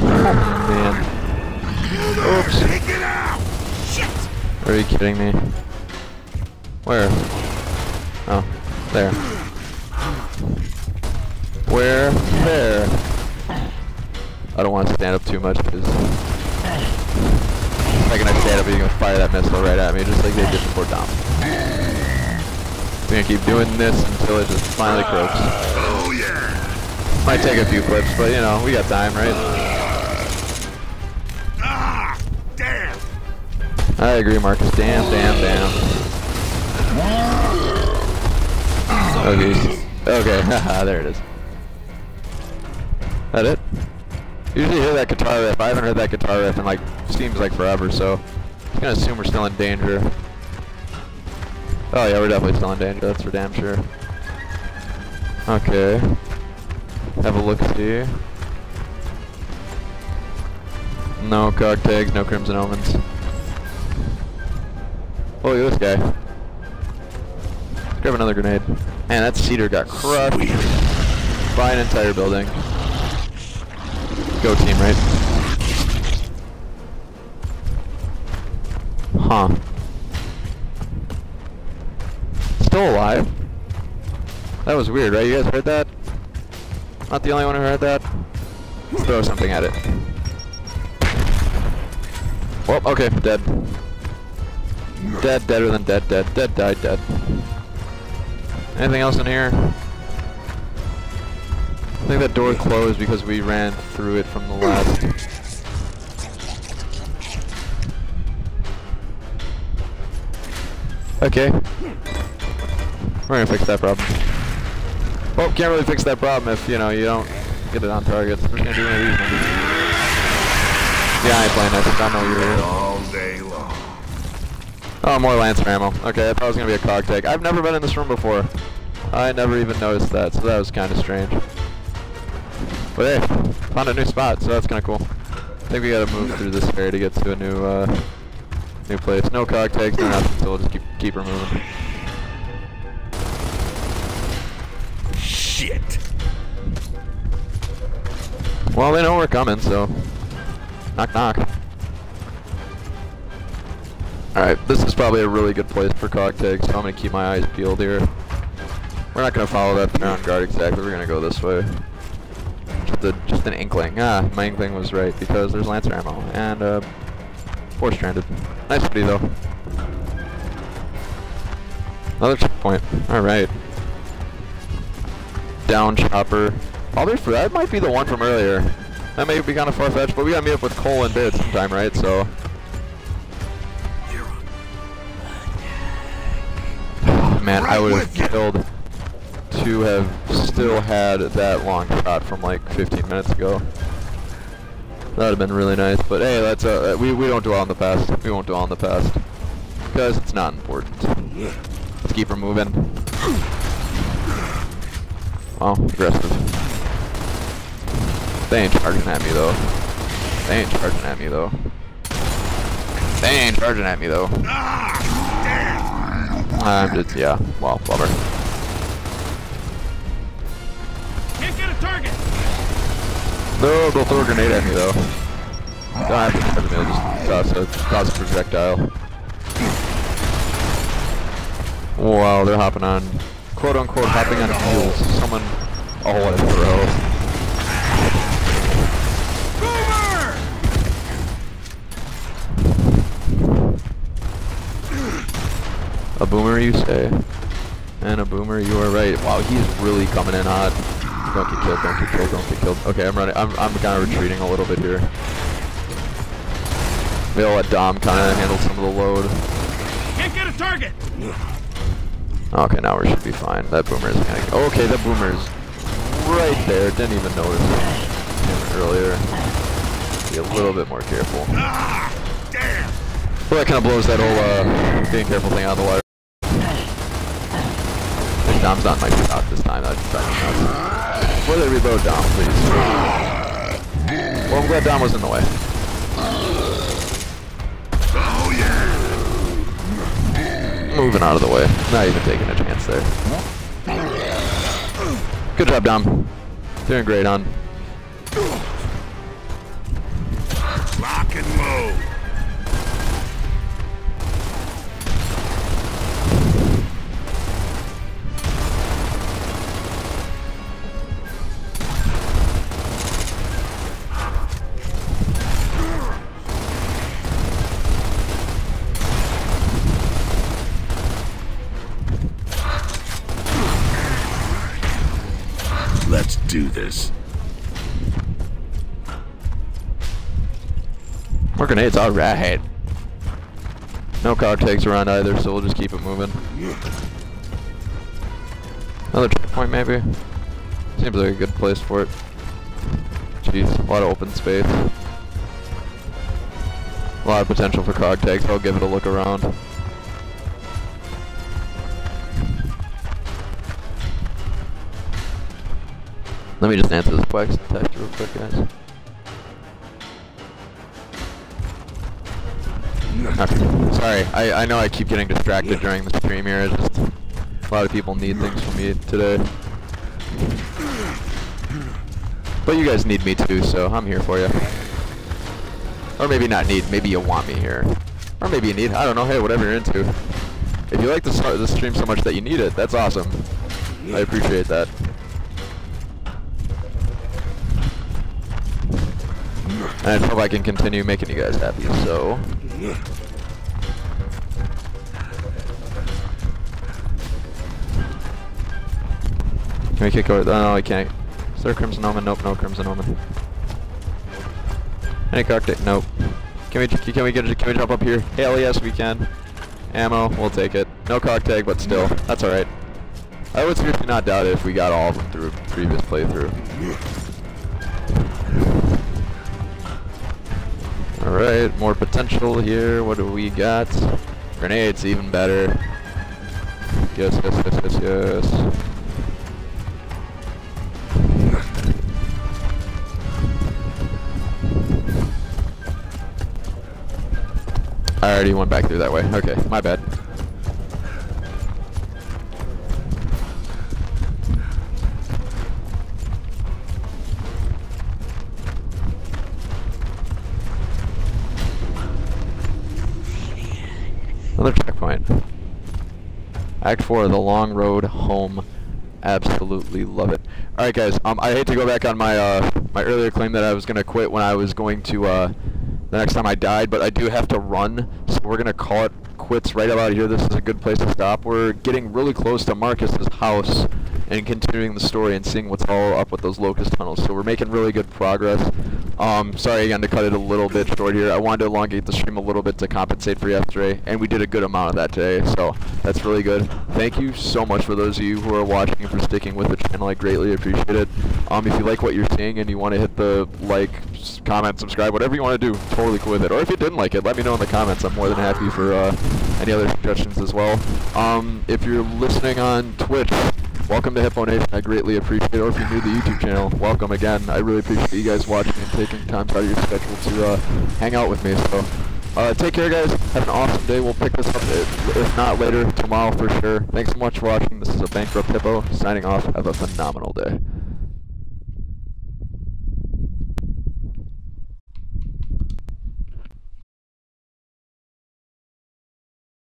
Oh, man. Oops. Are you kidding me? Where? Oh, there. Where? There. I don't want to stand up too much because the second I stand up, you're gonna fire that missile right at me, just like they did before Dom. We're gonna keep doing this until it just finally croaks. Oh yeah. Might take a few clips, but you know we got time, right? Damn. I agree, Marcus. Damn, damn, damn. Okay. Okay, haha, there it is. That it? Usually hear that guitar riff. I haven't heard that guitar riff in like, seems like forever, so I'm gonna assume we're still in danger. Oh yeah, we're definitely still in danger, that's for damn sure. Okay. Have a look-see. No cog tags, no Crimson Omens. Oh, look at this guy. Let's grab another grenade. Man, that cedar got crushed by an entire building. Go team, right? Huh. Still alive. That was weird, right? You guys heard that? Not the only one who heard that? Let's throw something at it. Well, okay, dead. Dead, deader than dead, dead, dead, died, dead. Anything else in here? I think that door closed because we ran through it from the left. Okay. We're gonna fix that problem. Well, can't really fix that problem if, you know, you don't get it on target. We're gonna do one of these ones. Yeah, I ain't playing that. I know you're here. All day long. Oh, more Lancer ammo. Okay, I thought it was gonna be a cog tag. I've never been in this room before. I never even noticed that, so that was kinda strange. But hey, found a new spot, so that's kinda cool. I think we gotta move through this area to get to a new place. No cog tags, no nothing, so we'll just keep her moving. Shit. Well, they know we're coming, so knock knock. Alright, this is probably a really good place for cog tags, so I'm gonna keep my eyes peeled here. We're not gonna follow that Theron Guard exactly, we're gonna go this way. Just an inkling. Ah, my inkling was right, because there's Lancer ammo, and, four Stranded. Nice pretty, though. Another checkpoint. Alright. Down chopper. Oh, there's, that might be the one from earlier. That may be kinda far-fetched, but we gotta meet up with Cole and Baird sometime, right, so. man, I would have killed to have still had that long shot from like 15 minutes ago. That would have been really nice, but hey, that's we don't dwell on the past. We won't dwell on the past because it's not important. Let's keep her moving. Wow, aggressive. They ain't charging at me though. They ain't charging at me though. They ain't charging at me though. I'm just, yeah, well, bummer. Can't get a target. No, they'll throw a grenade at me though. Don't have to charge me, I'll just toss a projectile. Wow, they're hopping on, quote unquote, hopping on heels. Someone, oh, what a throw. A boomer, you say? And a boomer, you are right. Wow, he's really coming in hot. Don't get killed, don't get killed, don't get killed. Okay, I'm running. I'm kind of retreating a little bit here. We'll let Dom kind of handle some of the load. Can't get a target! Okay, now we should be fine. That boomer is kind of... Okay, that boomer's right there. Didn't even notice him earlier. Be a little bit more careful. Ah, damn! Well, that kind of blows that whole being careful thing out of the water. Dom's not my shot this time, that's nuts. Whether reload Dom, please. Well, I'm glad Dom was in the way. Oh yeah. Moving out of the way. Not even taking a chance there. Good job, Dom. Doing great on. Lock and load. Do this. More grenades, alright. No car takes around either, so we'll just keep it moving. Another checkpoint, maybe? Seems like a good place for it. Jeez, a lot of open space. A lot of potential for cog tags, I'll give it a look around. Let me just answer this question text real quick, guys. Okay. Sorry, I know I keep getting distracted during the stream here. It's just a lot of people need things from me today. But you guys need me too, so I'm here for you. Or maybe not need, maybe you want me here. Or maybe you need, I don't know, hey, whatever you're into. If you like the stream so much that you need it, that's awesome. I appreciate that. And I hope I can continue making you guys happy, so... Can we kick over? Oh, no, we can't. Is there a Crimson Omen? Nope, no Crimson Omen. Any cocktail? Nope. Can we jump up here? Hell yes, we can. Ammo, we'll take it. No cock tag, but still. That's alright. I would seriously not doubt it if we got all of them through previous playthrough. Alright, more potential here. What do we got? Grenades, even better. Yes, yes, yes, yes, yes. I already went back through that way. Okay, my bad. Another checkpoint. Act 4, the long road home. Absolutely love it. Alright guys, I hate to go back on my earlier claim that I was going to quit when I was going to, the next time I died, but I do have to run, so we're going to call it quits right about here. This is a good place to stop. We're getting really close to Marcus's house and continuing the story and seeing what's all up with those locust tunnels, so we're making really good progress. Sorry I undercut it a little bit short here. I wanted to elongate the stream a little bit to compensate for yesterday, and we did a good amount of that today, so that's really good. Thank you so much for those of you who are watching and for sticking with the channel. I greatly appreciate it. If you like what you're seeing and you want to hit the like, comment, subscribe, whatever you want to do, totally cool with it. Or if you didn't like it, let me know in the comments. I'm more than happy for any other suggestions as well. If you're listening on Twitch, welcome to HippoNation. I greatly appreciate it. Or if you're new to the YouTube channel, welcome again. I really appreciate you guys watching and taking time out of your schedule to hang out with me. So take care, guys. Have an awesome day. We'll pick this up, if not later, tomorrow for sure. Thanks so much for watching. This is a Bankrupt Hippo signing off. Have a phenomenal day.